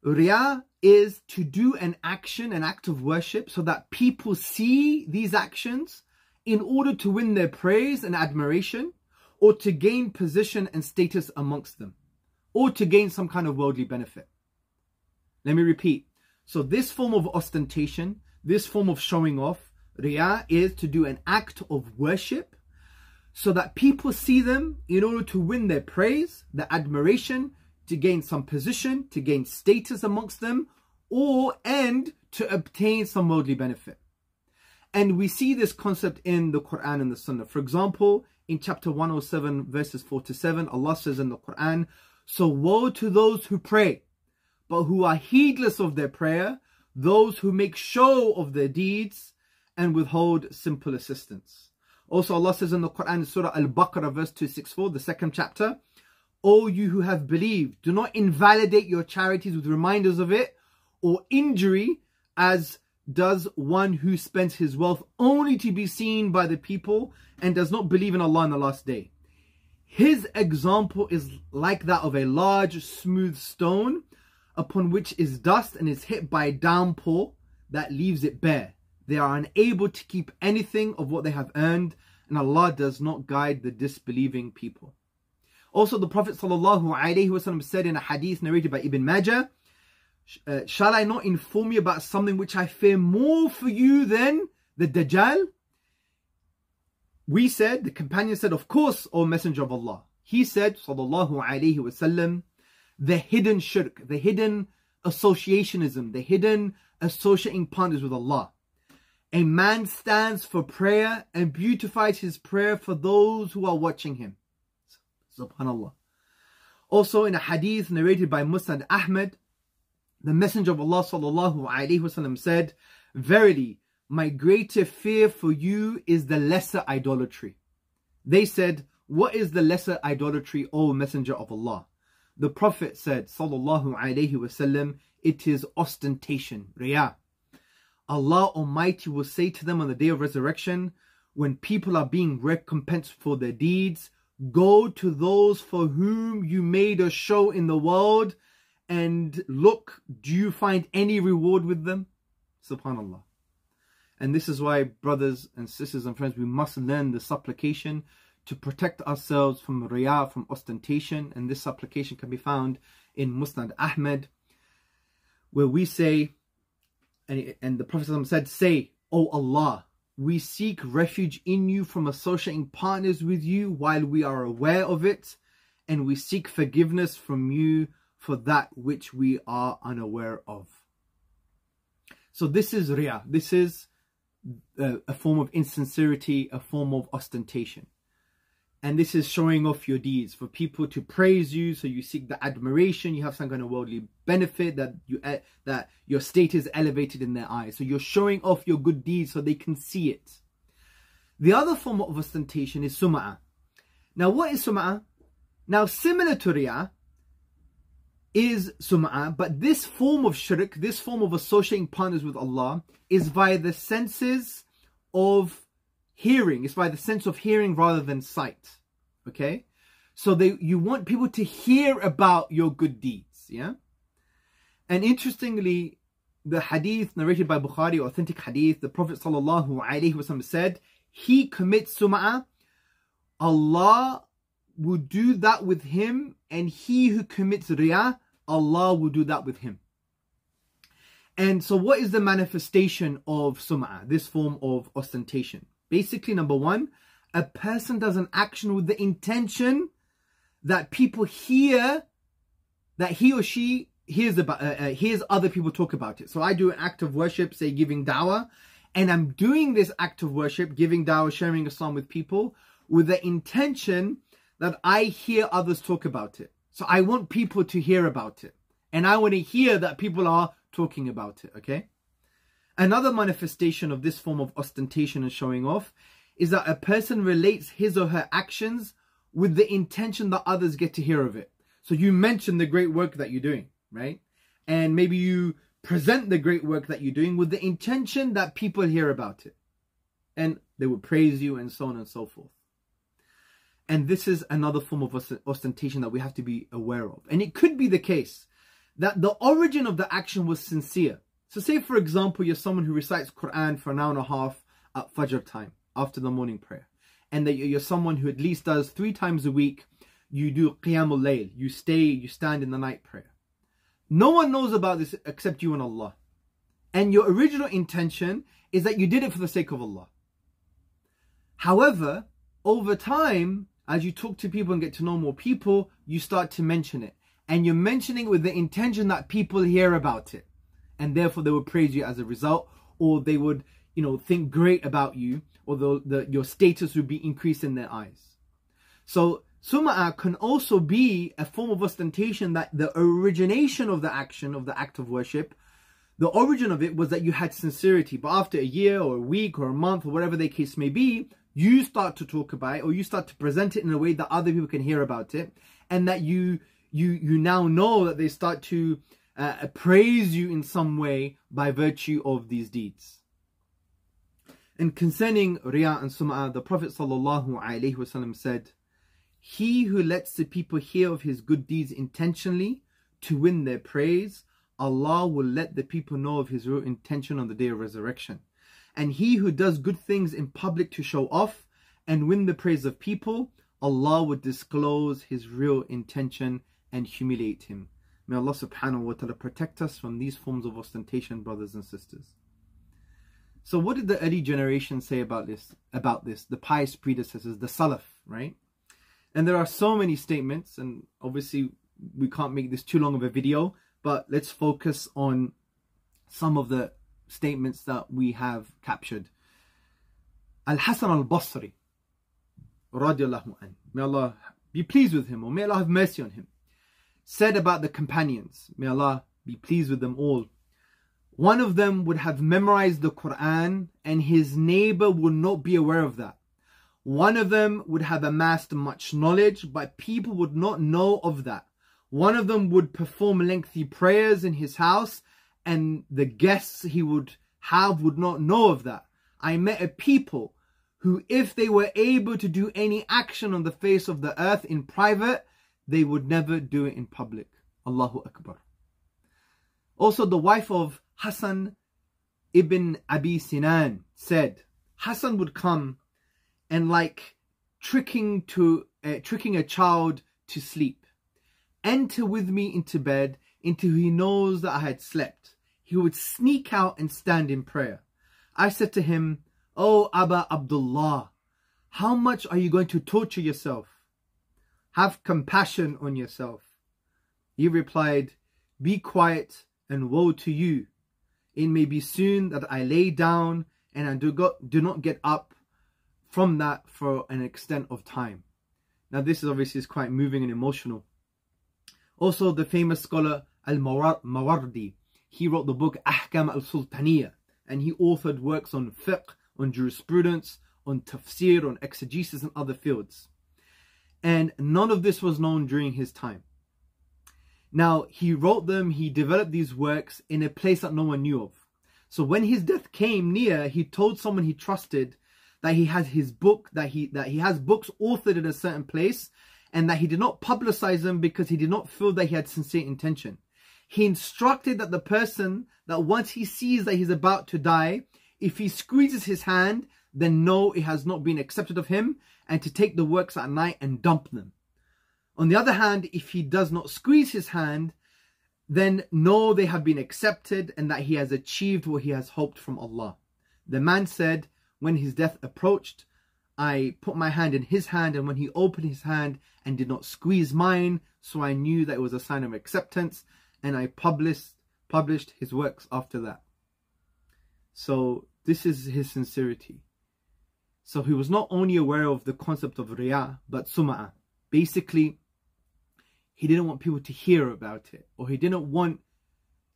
Riya is to do an action, an act of worship, so that people see these actions in order to win their praise and admiration, or to gain position and status amongst them, or to gain some kind of worldly benefit. Let me repeat. So this form of ostentation, this form of showing off, riya, is to do an act of worship so that people see them in order to win their praise, their admiration, to gain some position, to gain status amongst them, or and to obtain some worldly benefit. And we see this concept in the Quran and the Sunnah. For example, in chapter 107, verses 4 to 7, Allah says in the Quran, "So woe to those who pray, but who are heedless of their prayer, those who make show of their deeds and withhold simple assistance." Also, Allah says in the Quran, Surah Al-Baqarah, verse 264, the second chapter, "O you who have believed, do not invalidate your charities with reminders of it, or injury, as does one who spends his wealth only to be seen by the people and does not believe in Allah on the last day. His example is like that of a large smooth stone upon which is dust and is hit by a downpour that leaves it bare. They are unable to keep anything of what they have earned, and Allah does not guide the disbelieving people." Also, the Prophet ﷺ said in a hadith narrated by Ibn Majah, "Shall I not inform you about something which I fear more for you than the Dajjal?" We said, the companion said, "Of course, O Messenger of Allah." He said, sallallahu alayhi wasallam, "The hidden shirk, the hidden associationism, the hidden associating partners with Allah. A man stands for prayer and beautifies his prayer for those who are watching him." Subhanallah. Also, in a hadith narrated by Musnad Ahmed, the Messenger of Allah sallallahu alayhi wasallam said, "Verily, my greater fear for you is the lesser idolatry." They said, "What is the lesser idolatry, O Messenger of Allah?" The Prophet said sallallahu alayhi wasallam, "It is ostentation, riya. Allah Almighty will say to them on the day of resurrection, when people are being recompensed for their deeds, 'Go to those for whom you made a show in the world, and look, do you find any reward with them?'" Subhanallah. And this is why, brothers and sisters and friends, we must learn the supplication to protect ourselves from riya, from ostentation. And this supplication can be found in Musnad Ahmed, where we say, and the Prophet said, "Say, O Allah, we seek refuge in you from associating partners with you while we are aware of it, and we seek forgiveness from you for that which we are unaware of." So this is riya. This is a form of insincerity, a form of ostentation. And this is showing off your deeds for people to praise you, so you seek the admiration, you have some kind of worldly benefit, that your state is elevated in their eyes. So you're showing off your good deeds so they can see it. The other form of ostentation is suma'a. Now, what is suma'a? Now, similar to riya is suma'a, but this form of shirk, this form of associating partners with Allah, is via the senses of hearing. It's by the sense of hearing rather than sight. Okay? So you want people to hear about your good deeds. Yeah? And interestingly, the hadith narrated by Bukhari, authentic hadith, the Prophet ﷺ said, "He commits suma'a, Allah will do that with him, and he who commits riya, Allah will do that with him." And so what is the manifestation of sum'a, this form of ostentation? Basically, number one, a person does an action with the intention that people hear, that he or she hears about, hears other people talk about it. So I do an act of worship, say giving dawah, and I'm doing this act of worship, giving dawah, sharing Islam with people, with the intention that I hear others talk about it. So I want people to hear about it. And I want to hear that people are talking about it, okay? Another manifestation of this form of ostentation and showing off is that a person relates his or her actions with the intention that others get to hear of it. So you mention the great work that you're doing, right? And maybe you present the great work that you're doing with the intention that people hear about it. And they will praise you and so on and so forth. And this is another form of ostentation that we have to be aware of. And it could be the case that the origin of the action was sincere. So say, for example, you're someone who recites Quran for an hour and a half at Fajr time, after the morning prayer. And that you're someone who at least does 3 times a week, you do Qiyamul Layl, you stand in the night prayer. No one knows about this except you and Allah. And your original intention is that you did it for the sake of Allah. However, over time, as you talk to people and get to know more people, you start to mention it. And you're mentioning with the intention that people hear about it. And therefore they will praise you as a result. Or they would, you know, think great about you. Or your status would be increased in their eyes. So suma'a can also be a form of ostentation that the origination of the action, of the act of worship, the origin of it was that you had sincerity. But after a year or a week or a month or whatever the case may be, you start to talk about it or you start to present it in a way that other people can hear about it. And that you now know that they start to praise you in some way by virtue of these deeds. And concerning riya' and sum'a, the Prophet ﷺ said, "He who lets the people hear of his good deeds intentionally to win their praise, Allah will let the people know of his real intention on the day of resurrection. And he who does good things in public to show off and win the praise of people, Allah would disclose his real intention and humiliate him." May Allah subhanahu wa ta'ala protect us from these forms of ostentation, brothers and sisters. So what did the early generation say about this? The pious predecessors, the Salaf, right? And there are so many statements, and obviously we can't make this too long of a video, but let's focus on some of the statements that we have captured. Al-Hasan al-Basri, radiallahu anhu, may Allah be pleased with him, or may Allah have mercy on him, said about the companions, may Allah be pleased with them all, "One of them would have memorized the Quran and his neighbor would not be aware of that. One of them would have amassed much knowledge, but people would not know of that. One of them would perform lengthy prayers in his house, and the guests he would have would not know of that. I met a people who, if they were able to do any action on the face of the earth in private, they would never do it in public." Allahu Akbar. Also, the wife of Hassan ibn Abi Sinan said, "Hassan would come and like tricking a child to sleep. Enter with me into bed until he knows that I had slept. He would sneak out and stand in prayer. I said to him, 'Oh, Aba Abdullah, how much are you going to torture yourself? Have compassion on yourself.' He replied, 'Be quiet and woe to you. It may be soon that I lay down and I do not get up from that for an extent of time.'" Now this is obviously quite moving and emotional. Also, the famous scholar Al-Mawardi, he wrote the book Ahkam al-Sultaniyah, and he authored works on fiqh, on jurisprudence, on tafsir, on exegesis and other fields. And none of this was known during his time. Now, he wrote them, he developed these works in a place that no one knew of. So when his death came near, he told someone he trusted that he has his book, that he has books authored in a certain place, and that he did not publicize them because he did not feel that he had sincere intention. He instructed that the person, that once he sees that he's about to die, if he squeezes his hand, then know it has not been accepted of him, and to take the works at night and dump them. On the other hand, if he does not squeeze his hand, then know they have been accepted and that he has achieved what he has hoped from Allah. The man said, when his death approached, I put my hand in his hand, and when he opened his hand and did not squeeze mine, so I knew that it was a sign of acceptance, and I published his works after that. So this is his sincerity. So he was not only aware of the concept of riyaa', but suma'a. Basically, he didn't want people to hear about it, or he didn't want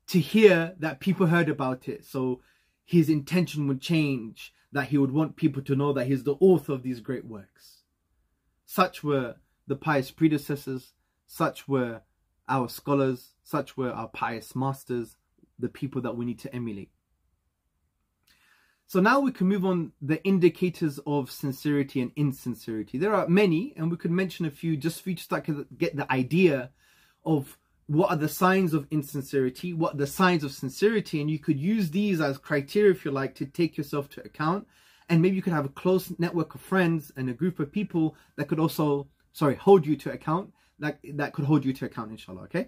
to hear that people heard about it. So his intention would change, that he would want people to know that he is the author of these great works. Such were the pious predecessors, such were our scholars, such were our pious masters, the people that we need to emulate. So now we can move on the indicators of sincerity and insincerity. There are many, and we could mention a few just for you to start to get the idea of what are the signs of insincerity, what are the signs of sincerity, and you could use these as criteria, if you like, to take yourself to account. And maybe you could have a close network of friends and a group of people that could also, hold you to account, that could hold you to account, inshallah, okay?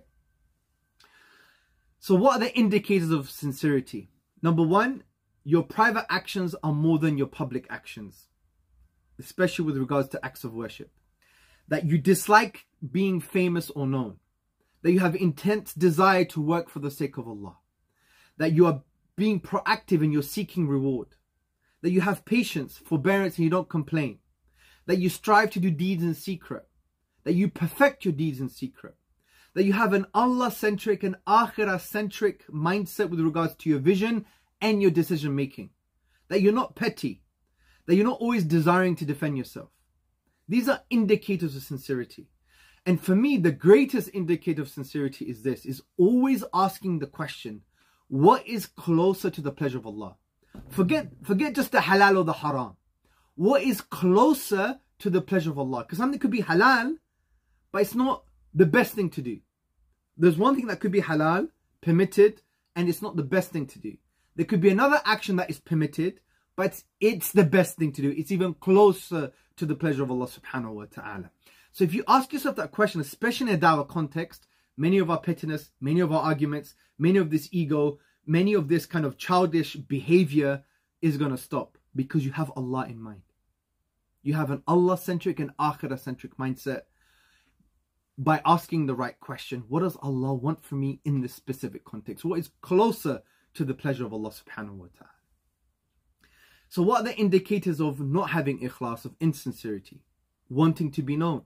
So what are the indicators of sincerity? Number one, your private actions are more than your public actions, especially with regards to acts of worship. That you dislike being famous or known. That you have intense desire to work for the sake of Allah. That you are being proactive and you're seeking reward. That you have patience, forbearance, and you don't complain. That you strive to do deeds in secret. That you perfect your deeds in secret. That you have an Allah-centric and Akhirah-centric mindset with regards to your vision and your decision-making. That you're not petty. That you're not always desiring to defend yourself. These are indicators of sincerity. And for me, the greatest indicator of sincerity is this, is always asking the question, what is closer to the pleasure of Allah? Forget just the halal or the haram. What is closer to the pleasure of Allah? Because something could be halal, but it's not the best thing to do. There's one thing that could be halal, permitted, and it's not the best thing to do. There could be another action that is permitted, but it's the best thing to do. It's even closer to the pleasure of Allah subhanahu wa ta'ala. So if you ask yourself that question, especially in a da'wah context, many of our pettiness, many of our arguments, many of this ego, many of this kind of childish behavior is going to stop because you have Allah in mind. You have an Allah-centric and Akhirah-centric mindset by asking the right question. What does Allah want from me in this specific context? What is closer to the pleasure of Allah subhanahu wa ta'ala? So what are the indicators of not having ikhlas, of insincerity? Wanting to be known,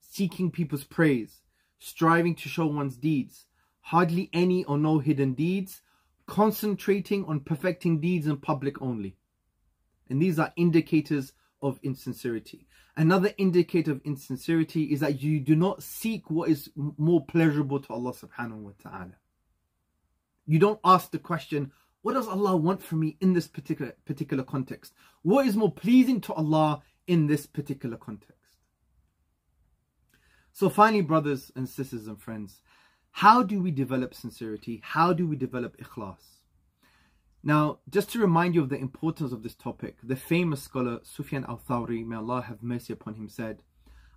seeking people's praise, striving to show one's deeds, hardly any or no hidden deeds, concentrating on perfecting deeds in public only. And these are indicators of insincerity. Another indicator of insincerity is that you do not seek what is more pleasurable to Allah subhanahu wa ta'ala. You don't ask the question, what does Allah want from me in this particular context? What is more pleasing to Allah in this particular context? So finally, brothers and sisters and friends, how do we develop sincerity? How do we develop ikhlas? Now, just to remind you of the importance of this topic, the famous scholar Sufyan al-Thawri, may Allah have mercy upon him, said,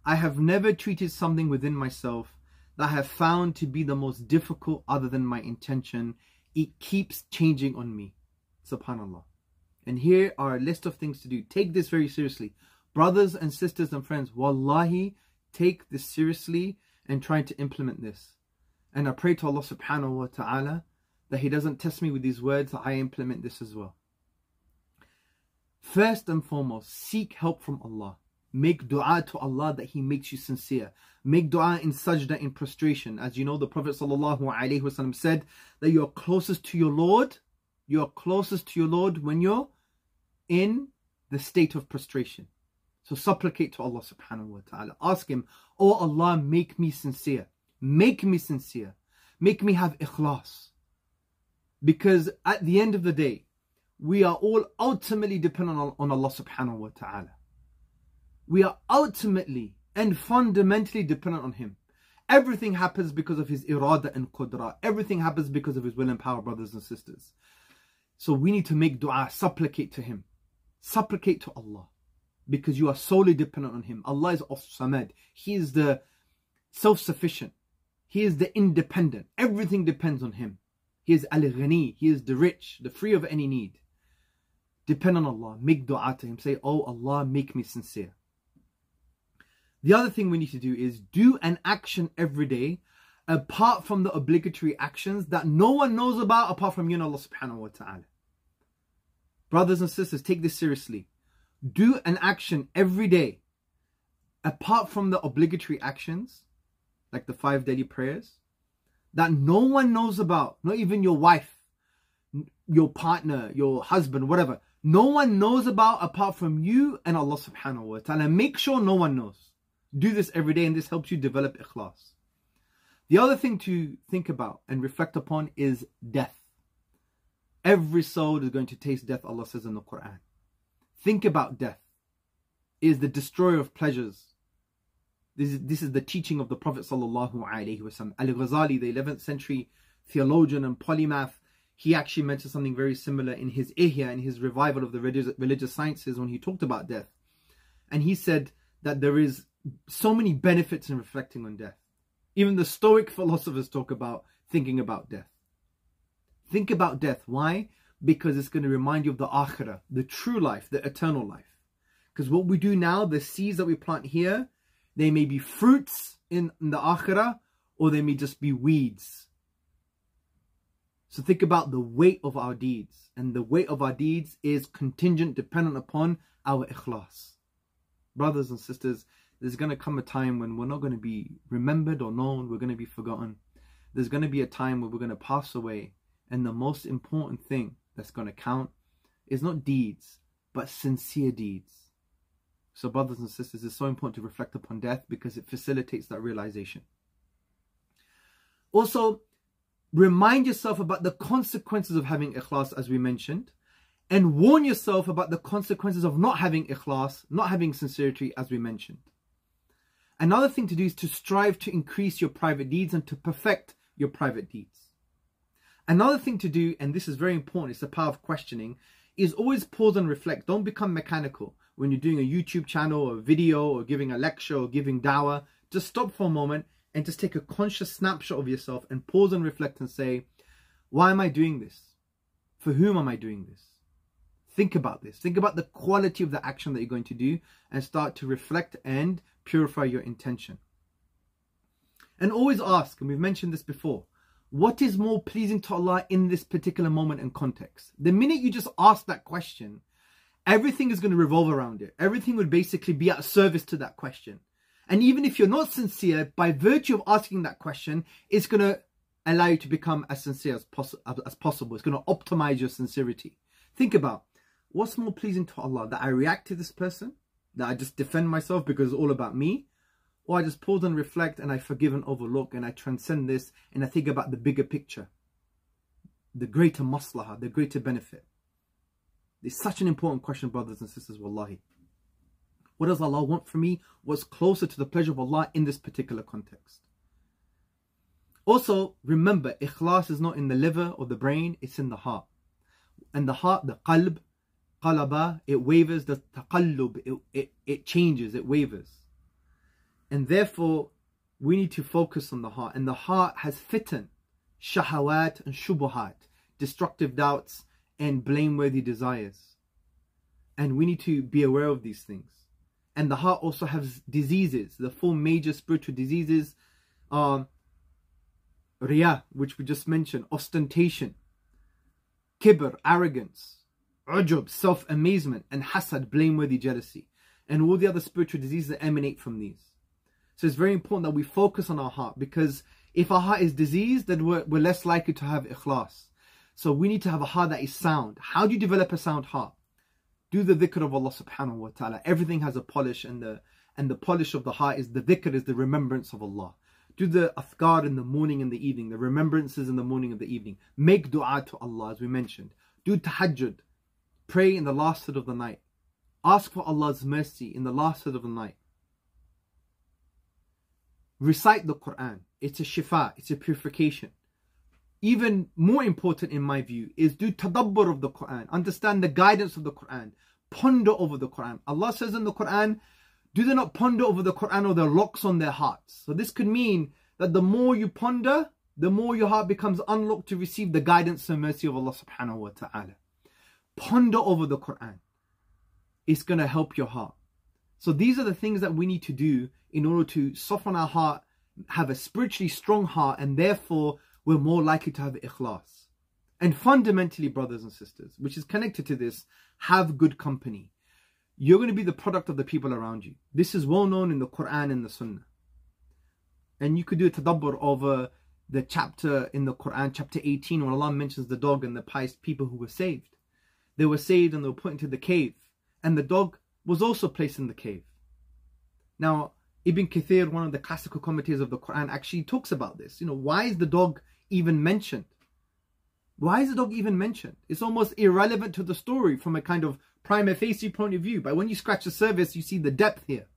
I have never treated something within myself that I have found to be the most difficult other than my intention. It keeps changing on me. SubhanAllah. And here are a list of things to do. Take this very seriously. Brothers and sisters and friends, wallahi, take this seriously and try to implement this. And I pray to Allah subhanahu wa ta'ala that He doesn't test me with these words, that I implement this as well. First and foremost, seek help from Allah. Make dua to Allah that He makes you sincere. Make dua in sajda, in prostration. As you know, the Prophet ﷺ said that you are closest to your Lord. You are closest to your Lord when you're in the state of prostration. So supplicate to Allah subhanahu wa ta'ala. Ask Him, oh Allah, make me sincere. Make me sincere. Make me have ikhlas. Because at the end of the day, we are all ultimately dependent on Allah subhanahu wa ta'ala. We are ultimately and fundamentally dependent on Him. Everything happens because of His irada and qudra. Everything happens because of His will and power, brothers and sisters. So we need to make dua, supplicate to Him. Supplicate to Allah. Because you are solely dependent on Him. Allah is as-Samad. He is the self-sufficient. He is the independent. Everything depends on him. He is al-Ghani. He is the rich, the free of any need. Depend on Allah. Make dua to him. Say, oh Allah, make me sincere. The other thing we need to do is do an action every day apart from the obligatory actions that no one knows about apart from you and Allah subhanahu wa ta'ala. Brothers and sisters, take this seriously. Do an action every day apart from the obligatory actions like the 5 daily prayers that no one knows about, not even your wife, your partner, your husband, whatever. No one knows about apart from you and Allah subhanahu wa ta'ala. Make sure no one knows. Do this every day and this helps you develop ikhlās. The other thing to think about and reflect upon is death. Every soul is going to taste death, Allah says in the Quran. Think about death. It is the destroyer of pleasures. This is the teaching of the Prophet sallallahu alaihi wasallam. Al-Ghazali, the 11th century theologian and polymath, he actually mentioned something very similar in his Ihya, in his revival of the religious sciences when he talked about death. And he said that there is so many benefits in reflecting on death. Even the Stoic philosophers talk about thinking about death. Think about death. Why? Because it's going to remind you of the akhirah, the true life, the eternal life. Because what we do now, the seeds that we plant here, they may be fruits in the akhirah, or they may just be weeds. So think about the weight of our deeds. And the weight of our deeds is contingent, dependent upon our ikhlās. Brothers and sisters, there's going to come a time when we're not going to be remembered or known. We're going to be forgotten. There's going to be a time where we're going to pass away. And the most important thing that's going to count is not deeds, but sincere deeds. So brothers and sisters, it's so important to reflect upon death because it facilitates that realization. Also, remind yourself about the consequences of having ikhlās, as we mentioned, and warn yourself about the consequences of not having ikhlās, not having sincerity, as we mentioned. Another thing to do is to strive to increase your private deeds and to perfect your private deeds. Another thing to do, and this is very important, it's the power of questioning, is always pause and reflect. Don't become mechanical when you're doing a YouTube channel or a video or giving a lecture or giving dawah. Just stop for a moment and just take a conscious snapshot of yourself and pause and reflect and say, why am I doing this? For whom am I doing this? Think about this. Think about the quality of the action that you're going to do and start to reflect and purify your intention. And always ask, and we've mentioned this before, what is more pleasing to Allah in this particular moment and context? The minute you just ask that question, everything is going to revolve around it. Everything would basically be at service to that question. And even if you're not sincere, by virtue of asking that question, it's going to allow you to become as sincere as possible. It's going to optimize your sincerity. Think about, what's more pleasing to Allah? That I react to this person? That I just defend myself because it's all about me? Or I just pause and reflect and I forgive and overlook and I transcend this and I think about the bigger picture. The greater maslaha, the greater benefit. It's such an important question, brothers and sisters, wallahi. What does Allah want from me? What's closer to the pleasure of Allah in this particular context? Also, remember, ikhlās is not in the liver or the brain, it's in the heart. And the heart, the qalb, qalaba, it wavers, the taqallub, it changes, it wavers. And therefore, we need to focus on the heart. And the heart has fitan, shahawat and shubuhat, destructive doubts and blameworthy desires. And we need to be aware of these things. And the heart also has diseases. The 4 major spiritual diseases are riyaa', which we just mentioned, ostentation, kibr, arrogance, ujub, self-amazement, and hasad, blameworthy jealousy. And all the other spiritual diseases that emanate from these. So it's very important that we focus on our heart, because if our heart is diseased, then we're less likely to have ikhlās. So we need to have a heart that is sound. How do you develop a sound heart? Do the dhikr of Allah subhanahu wa ta'ala. Everything has a polish, and the polish of the heart is the dhikr, is the remembrance of Allah. Do the athkar in the morning and the evening, the remembrances in the morning and the evening. Make dua to Allah, as we mentioned. Do tahajjud. Pray in the last third of the night. Ask for Allah's mercy in the last third of the night. Recite the Quran. It's a shifa, it's a purification. Even more important in my view is do tadabbur of the Quran. Understand the guidance of the Quran. Ponder over the Quran. Allah says in the Quran, do they not ponder over the Quran or the locks on their hearts? So this could mean that the more you ponder, the more your heart becomes unlocked to receive the guidance and mercy of Allah subhanahu wa ta'ala. Ponder over the Quran. It's going to help your heart. So these are the things that we need to do in order to soften our heart, have a spiritually strong heart, and therefore we're more likely to have ikhlās. And fundamentally, brothers and sisters, which is connected to this, have good company. You're going to be the product of the people around you. This is well known in the Quran and the Sunnah. And you could do a tadabbur over the chapter in the Quran, chapter 18, where Allah mentions the dog and the pious people who were saved. They were saved and they were put into the cave. And the dog was also placed in the cave. Now, Ibn Kathir, one of the classical commentators of the Quran, actually talks about this. You know, why is the dog even mentioned? Why is the dog even mentioned? It's almost irrelevant to the story from a kind of prima facie point of view. But when you scratch the surface, you see the depth here.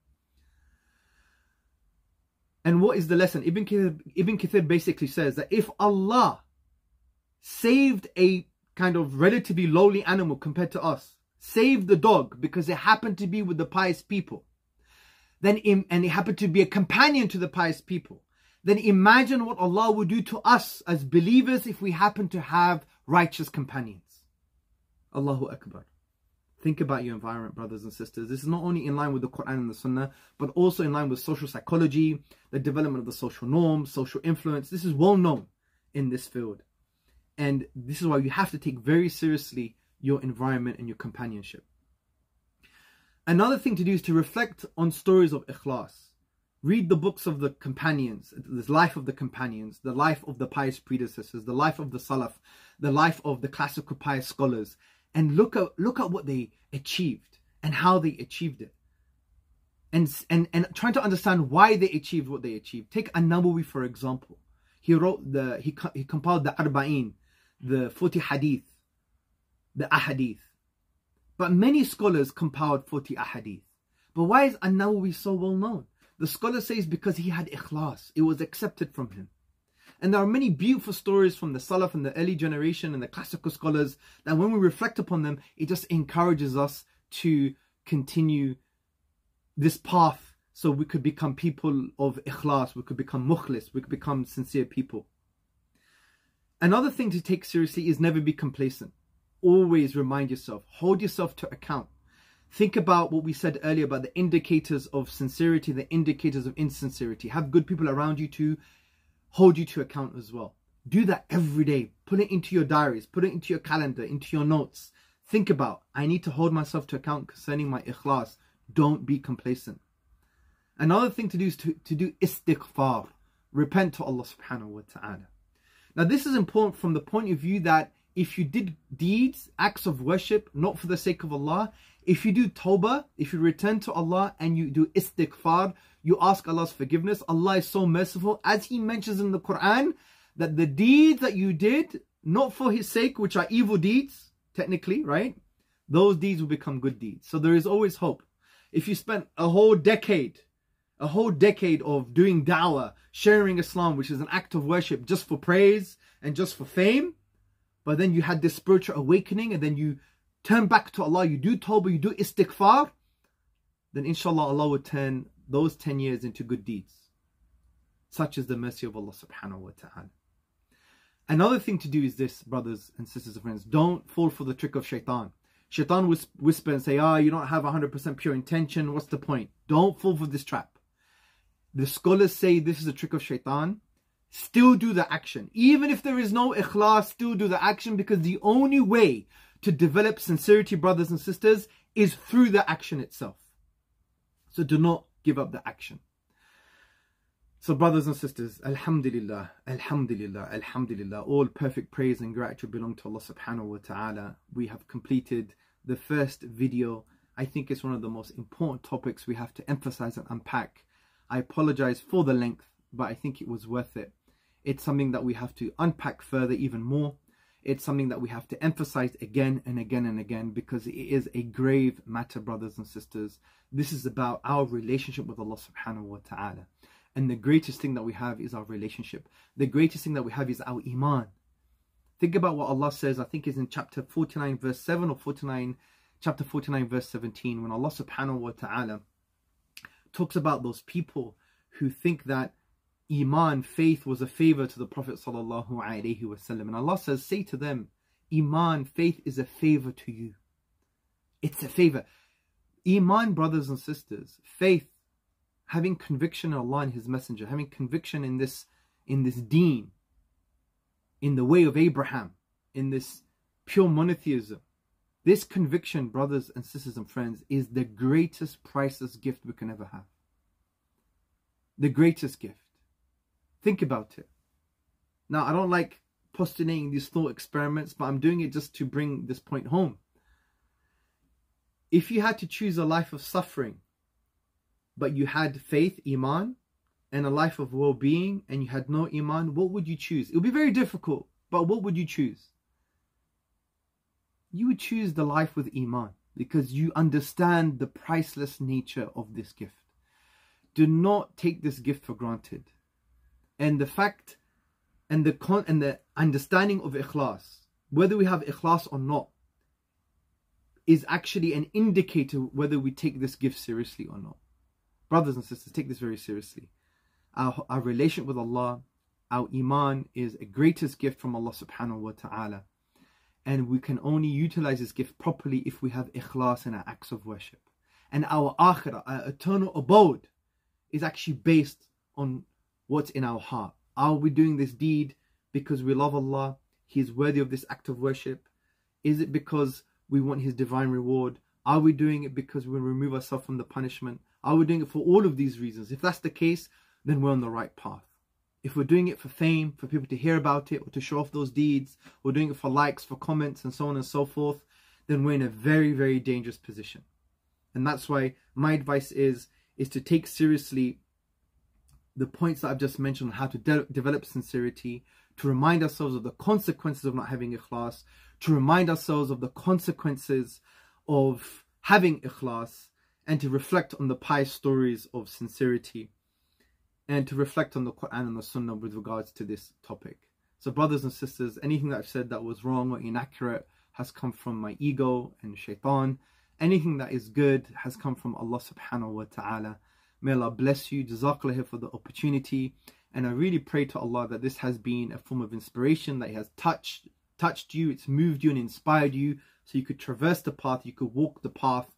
And what is the lesson? Ibn Kathir basically says that if Allah saved a kind of relatively lowly animal compared to us, saved the dog because it happened to be with the pious people, and it happened to be a companion to the pious people, then imagine what Allah would do to us as believers if we happen to have righteous companions. Allahu Akbar. Think about your environment, brothers and sisters. This is not only in line with the Quran and the Sunnah, but also in line with social psychology, the development of the social norms, social influence. This is well known in this field. And this is why you have to take very seriously your environment and your companionship. Another thing to do is to reflect on stories of ikhlās. Read the books of the companions, the life of the companions, the life of the pious predecessors, the life of the Salaf, the life of the classical pious scholars, and look at what they achieved and how they achieved it. And trying to understand why they achieved what they achieved. Take An-Nawawi, for example. He compiled the Arba'een, the 40 hadith, the ahadith. But many scholars compiled 40 ahadith. But why is An-Nawawi so well known? The scholar says because he had ikhlās. It was accepted from him. And there are many beautiful stories from the Salaf and the early generation and the classical scholars that when we reflect upon them, it just encourages us to continue this path so we could become people of ikhlās, we could become mukhlis, we could become sincere people. Another thing to take seriously is never be complacent. Always remind yourself, hold yourself to account. Think about what we said earlier about the indicators of sincerity, the indicators of insincerity. Have good people around you to hold you to account as well. Do that every day. Put it into your diaries. Put it into your calendar, into your notes. Think about, I need to hold myself to account concerning my ikhlās. Don't be complacent. Another thing to do is to do istighfar. Repent to Allah subhanahu wa ta'ala. Now this is important from the point of view that if you did deeds, acts of worship, not for the sake of Allah, if you do tawbah, if you return to Allah and you do istighfar, you ask Allah's forgiveness, Allah is so merciful, as He mentions in the Quran, that the deeds that you did, not for His sake, which are evil deeds, technically, right? Those deeds will become good deeds. So there is always hope. If you spent a whole decade of doing da'wah, sharing Islam, which is an act of worship just for praise and just for fame, but then you had this spiritual awakening and then you turn back to Allah, you do tawbah, you do istighfar, then inshallah Allah will turn those 10 years into good deeds. Such is the mercy of Allah subhanahu wa ta'ala. Another thing to do is this, brothers and sisters and friends, don't fall for the trick of shaitan. Shaitan will whisper and say, you don't have 100% pure intention, what's the point? Don't fall for this trap. The scholars say this is a trick of shaitan. Still do the action. Even if there is no ikhlās, still do the action, because the only way to develop sincerity, brothers and sisters, is through the action itself. So do not give up the action. So brothers and sisters, alhamdulillah, alhamdulillah, alhamdulillah. All perfect praise and gratitude belong to Allah subhanahu wa ta'ala. We have completed the first video. I think it's one of the most important topics we have to emphasize and unpack. I apologize for the length, but I think it was worth it. It's something that we have to unpack further even more. It's something that we have to emphasize again and again and again, because it is a grave matter, brothers and sisters. This is about our relationship with Allah subhanahu wa ta'ala. And the greatest thing that we have is our relationship. The greatest thing that we have is our iman. Think about what Allah says, I think it's in chapter 49 verse 7 or chapter 49 verse 17, when Allah subhanahu wa ta'ala talks about those people who think that Iman, faith, was a favor to the Prophet ﷺ. And Allah says, say to them, Iman, faith is a favor to you. It's a favor. Iman, brothers and sisters, faith, having conviction in Allah and His Messenger, having conviction in this deen, in the way of Abraham, in this pure monotheism. This conviction, brothers and sisters and friends, is the greatest priceless gift we can ever have. The greatest gift. Think about it. Now, I don't like postulating these thought experiments, but I'm doing it just to bring this point home. If you had to choose a life of suffering, but you had faith, Iman, and a life of well-being, and you had no Iman, what would you choose? It would be very difficult, but what would you choose? You would choose the life with Iman, because you understand the priceless nature of this gift. Do not take this gift for granted. And the fact and the understanding of ikhlās, whether we have ikhlās or not, is actually an indicator whether we take this gift seriously or not. Brothers and sisters, take this very seriously. Our relation with Allah, our Iman, is a greatest gift from Allah subhanahu wa ta'ala. And we can only utilize this gift properly if we have ikhlas in our acts of worship. And our akhirah, our eternal abode, is actually based on what's in our heart. Are we doing this deed because we love Allah? He is worthy of this act of worship. Is it because we want His divine reward? Are we doing it because we remove ourselves from the punishment? Are we doing it for all of these reasons? If that's the case, then we're on the right path. If we're doing it for fame, for people to hear about it, or to show off those deeds, or doing it for likes, for comments, and so on and so forth, then we're in a very, very dangerous position. And that's why my advice is to take seriously the points that I've just mentioned on how to develop sincerity, to remind ourselves of the consequences of not having ikhlas, to remind ourselves of the consequences of having ikhlas, and to reflect on the pious stories of sincerity, and to reflect on the Quran and the Sunnah with regards to this topic. So brothers and sisters, anything that I've said that was wrong or inaccurate has come from my ego and shaitan. Anything that is good has come from Allah subhanahu wa ta'ala. May Allah bless you. JazakAllah for the opportunity. And I really pray to Allah that this has been a form of inspiration, that He has touched you, it's moved you and inspired you, so you could traverse the path, you could walk the path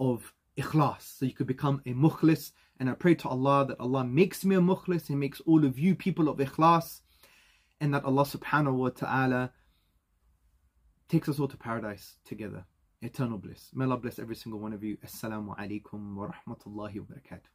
of ikhlas, so you could become a mukhlis. And I pray to Allah that Allah makes me a mukhlis, He makes all of you people of ikhlas, and that Allah subhanahu wa ta'ala takes us all to paradise together, eternal bliss. May Allah bless every single one of you. Assalamu alaikum wa rahmatullahi wa barakatuh.